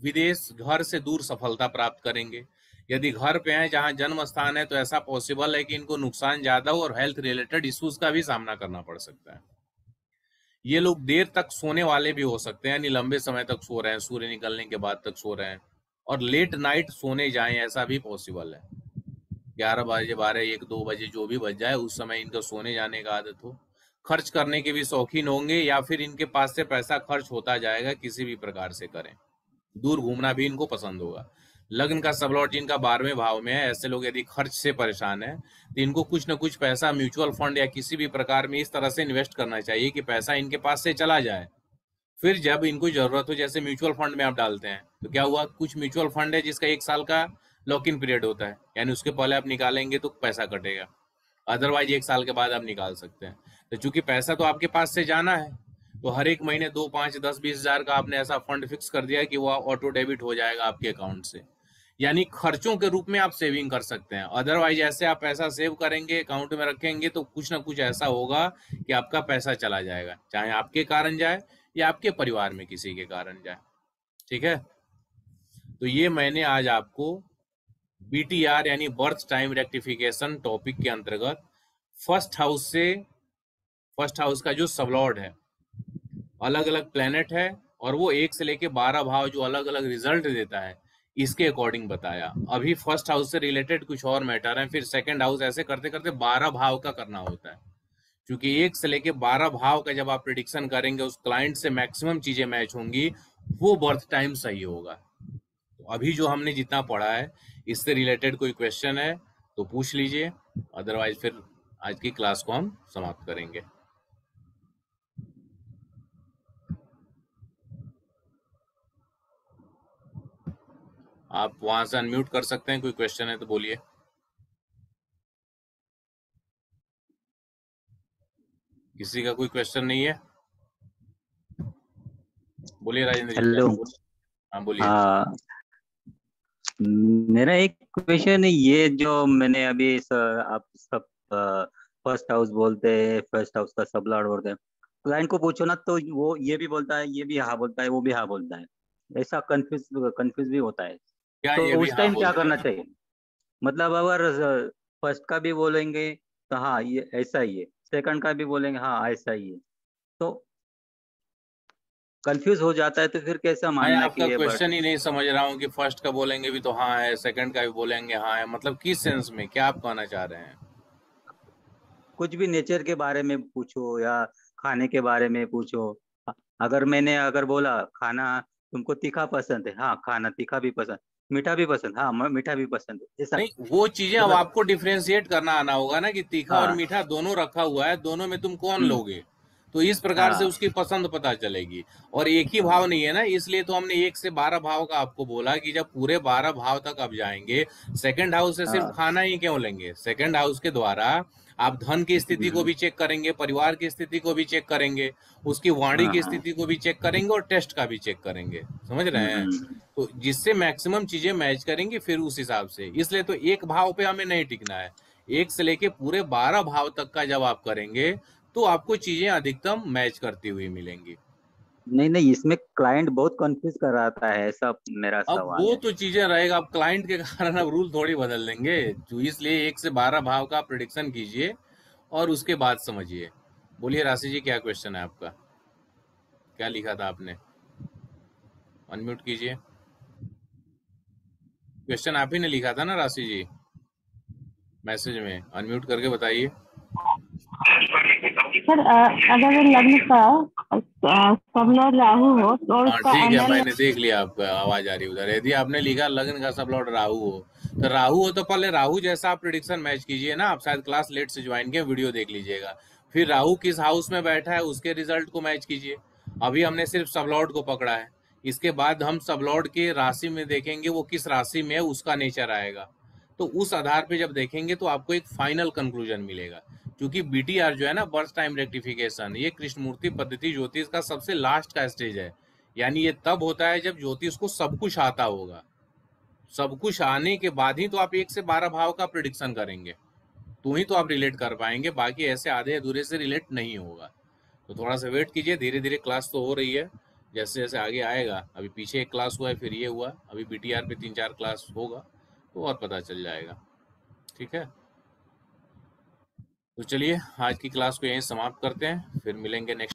विदेश, घर से दूर सफलता प्राप्त करेंगे। यदि घर पे हैं जहां जन्म स्थान है तो ऐसा पॉसिबल है कि इनको नुकसान ज्यादा हो और हेल्थ रिलेटेड इश्यूज का भी सामना करना पड़ सकता है। ये लोग देर तक सोने वाले भी हो सकते हैं, यानी लंबे समय तक सो रहे हैं, सूर्य निकलने के बाद तक सो रहे हैं, और लेट नाइट सोने जाएं ऐसा भी पॉसिबल है, 11 बजे, 12, 1-2 बजे जो भी बज जाए उस समय इनका सोने जाने का आदत हो। खर्च करने के भी शौकीन होंगे या फिर इनके पास से पैसा खर्च होता जाएगा, किसी भी प्रकार से करें। दूर घूमना भी इनको पसंद होगा। लग्न का सबलॉर्ड जिनका 12वें भाव में है, ऐसे लोग यदि खर्च से परेशान है तो इनको कुछ ना कुछ पैसा म्यूचुअल फंड या किसी भी प्रकार में इस तरह से इन्वेस्ट करना चाहिए कि पैसा इनके पास से चला जाए, फिर जब इनको जरूरत हो। जैसे म्यूचुअल फंड में आप डालते हैं तो क्या हुआ, कुछ म्यूचुअल फंड है जिसका 1 साल का लॉक इन पीरियड होता है, यानी उसके पहले आप निकालेंगे तो पैसा कटेगा, अदरवाइज 1 साल के बाद आप निकाल सकते हैं। तो चूंकि पैसा तो आपके पास से जाना है तो हर एक महीने 2, 5, 10, 20 हज़ार का आपने ऐसा फंड फिक्स कर दिया कि वह ऑटो डेबिट हो जाएगा आपके अकाउंट से, यानी खर्चों के रूप में आप सेविंग कर सकते हैं। अदरवाइज ऐसे आप पैसा सेव करेंगे, अकाउंट में रखेंगे तो कुछ ना कुछ ऐसा होगा कि आपका पैसा चला जाएगा, चाहे आपके कारण जाए या आपके परिवार में किसी के कारण जाए, ठीक है। तो ये मैंने आज आपको BTR यानी बर्थ टाइम रेक्टिफिकेशन टॉपिक के अंतर्गत फर्स्ट हाउस का जो सबलॉर्ड है, अलग अलग प्लेनेट है और वो 1 से लेके 12 भाव जो अलग अलग रिजल्ट देता है, इसके अकॉर्डिंग बताया। अभी फर्स्ट हाउस से रिलेटेड कुछ और मैटर है, फिर सेकंड हाउस, ऐसे करते करते 12 भाव का करना होता है, क्योंकि 1 से लेके 12 भाव का जब आप प्रेडिक्शन करेंगे उस क्लाइंट से मैक्सिमम चीजें मैच होंगी, वो बर्थ टाइम सही होगा। तो अभी जो हमने जितना पढ़ा है इससे रिलेटेड कोई क्वेश्चन है तो पूछ लीजिए, अदरवाइज फिर आज की क्लास को हम समाप्त करेंगे। आप वहां से अनम्यूट कर सकते हैं, कोई क्वेश्चन है तो बोलिए। किसी का कोई क्वेश्चन नहीं है, बोलिए राजेंद्र जी। हेलो, हाँ बोलिए। मेरा एक क्वेश्चन है, ये जो मैंने अभी आप सब फर्स्ट हाउस बोलते हैं, फर्स्ट हाउस का सब लॉर्ड बोलते हैं, क्लाइंट को पूछो ना तो वो ये भी बोलता है, ये भी हाँ बोलता है, वो भी हाँ बोलता है, ऐसा कंफ्यूज भी होता है। तो उस टाइम क्या करना चाहिए, मतलब अगर फर्स्ट का भी बोलेंगे तो हाँ ये ऐसा ही है, सेकंड का भी बोलेंगे हाँ ऐसा ही है, तो कंफ्यूज हो जाता है, तो फिर कैसा मानना कि आपका क्वेश्चन ही नहीं समझ रहा हूँ कि फर्स्ट का बोलेंगे भी तो हाँ है, सेकंड का भी बोलेंगे हाँ है, मतलब किस सेंस में, क्या आप कहना चाह रहे हैं? कुछ भी नेचर के बारे में पूछो या खाने के बारे में पूछो, अगर मैंने बोला खाना तुमको तीखा पसंद है, हाँ खाना तीखा भी पसंद, मीठा भी पसंद, हाँ मीठा भी पसंद है ऐसा। नहीं वो चीजें अब आपको डिफ्रेंशिएट करना आना होगा ना कि तीखा और मीठा दोनों रखा हुआ है, दोनों में तुम कौन लोगे, तो इस प्रकार से उसकी पसंद पता चलेगी। और एक ही भाव नहीं है ना, इसलिए तो हमने 1 से 12 भाव का आपको बोला कि जब पूरे 12 भाव तक आप जाएंगे, सेकंड हाउस से सिर्फ खाना ही क्यों लेंगे, सेकंड हाउस के द्वारा आप धन की स्थिति को भी चेक करेंगे, परिवार की स्थिति को भी चेक करेंगे, उसकी वाणी की स्थिति को भी चेक करेंगे और टेस्ट का भी चेक करेंगे, समझ रहे हैं, तो जिससे मैक्सिमम चीजें मैच करेंगी फिर उस हिसाब से। इसलिए तो एक भाव पे हमें नहीं टिकना है, 1 से लेके पूरे 12 भाव तक का जब आप करेंगे तो आपको चीजें अधिकतम मैच करती हुई मिलेंगी। नहीं नहीं, इसमें क्लाइंट बहुत कंफ्यूज कराता है, ऐसा मेरा सवाल। अब वो तो चीजें रहेगा, अब क्लाइंट के कारण अब रूल थोड़ी बदल देंगे, तो इसलिए 1 से 12 भाव का प्रेडिक्शन कीजिए और उसके बाद समझिए। बोलिए राशि जी, क्या क्वेश्चन है आपका, क्या लिखा था आपने, अनम्यूट कीजिए। क्वेश्चन आप ही ने लिखा था ना राशि जी मैसेज में, अनम्यूट करके बताइए सर। अगर लग्न का सबलॉर्ड राहु हो और उसका ठीक है, मैंने देख लिया आपका आवाज आ रही उधर। यदि आपने लिखा लग्न का सबलॉर्ड राहु हो, तो राहु हो तो पहले राहु जैसा आप प्रेडिक्शन मैच कीजिए ना। आप शायद क्लास लेट से ज्वाइन किए, वीडियो देख लीजिएगा। फिर राहु किस हाउस में बैठा है उसके रिजल्ट को मैच कीजिए। अभी हमने सिर्फ सबलॉर्ड को पकड़ा है, इसके बाद हम सबलॉर्ड के राशि में देखेंगे वो किस राशि में है, उसका नेचर आएगा। तो उस आधार पे जब देखेंगे तो आपको एक फाइनल कंक्लूजन मिलेगा। क्योंकि बीटीआर जो है ना, बर्थ टाइम रेक्टिफिकेशन, ये कृष्णमूर्ति पद्धति ज्योतिष का सबसे लास्ट का स्टेज है। यानी ये तब होता है जब ज्योतिष को सब कुछ आता होगा। सब कुछ आने के बाद ही तो आप 1 से 12 भाव का प्रेडिक्शन करेंगे, तो ही तो आप रिलेट कर पाएंगे, बाकी ऐसे आधे अधूरे से रिलेट नहीं होगा। तो थोड़ा सा वेट कीजिए, धीरे धीरे क्लास तो हो रही है, जैसे जैसे आगे आएगा। अभी पीछे एक क्लास हुआ है, फिर ये हुआ, अभी बीटीआर पे 3-4 क्लास होगा तो और पता चल जाएगा। ठीक है, तो चलिए आज की क्लास को यहीं समाप्त करते हैं, फिर मिलेंगे नेक्स्ट।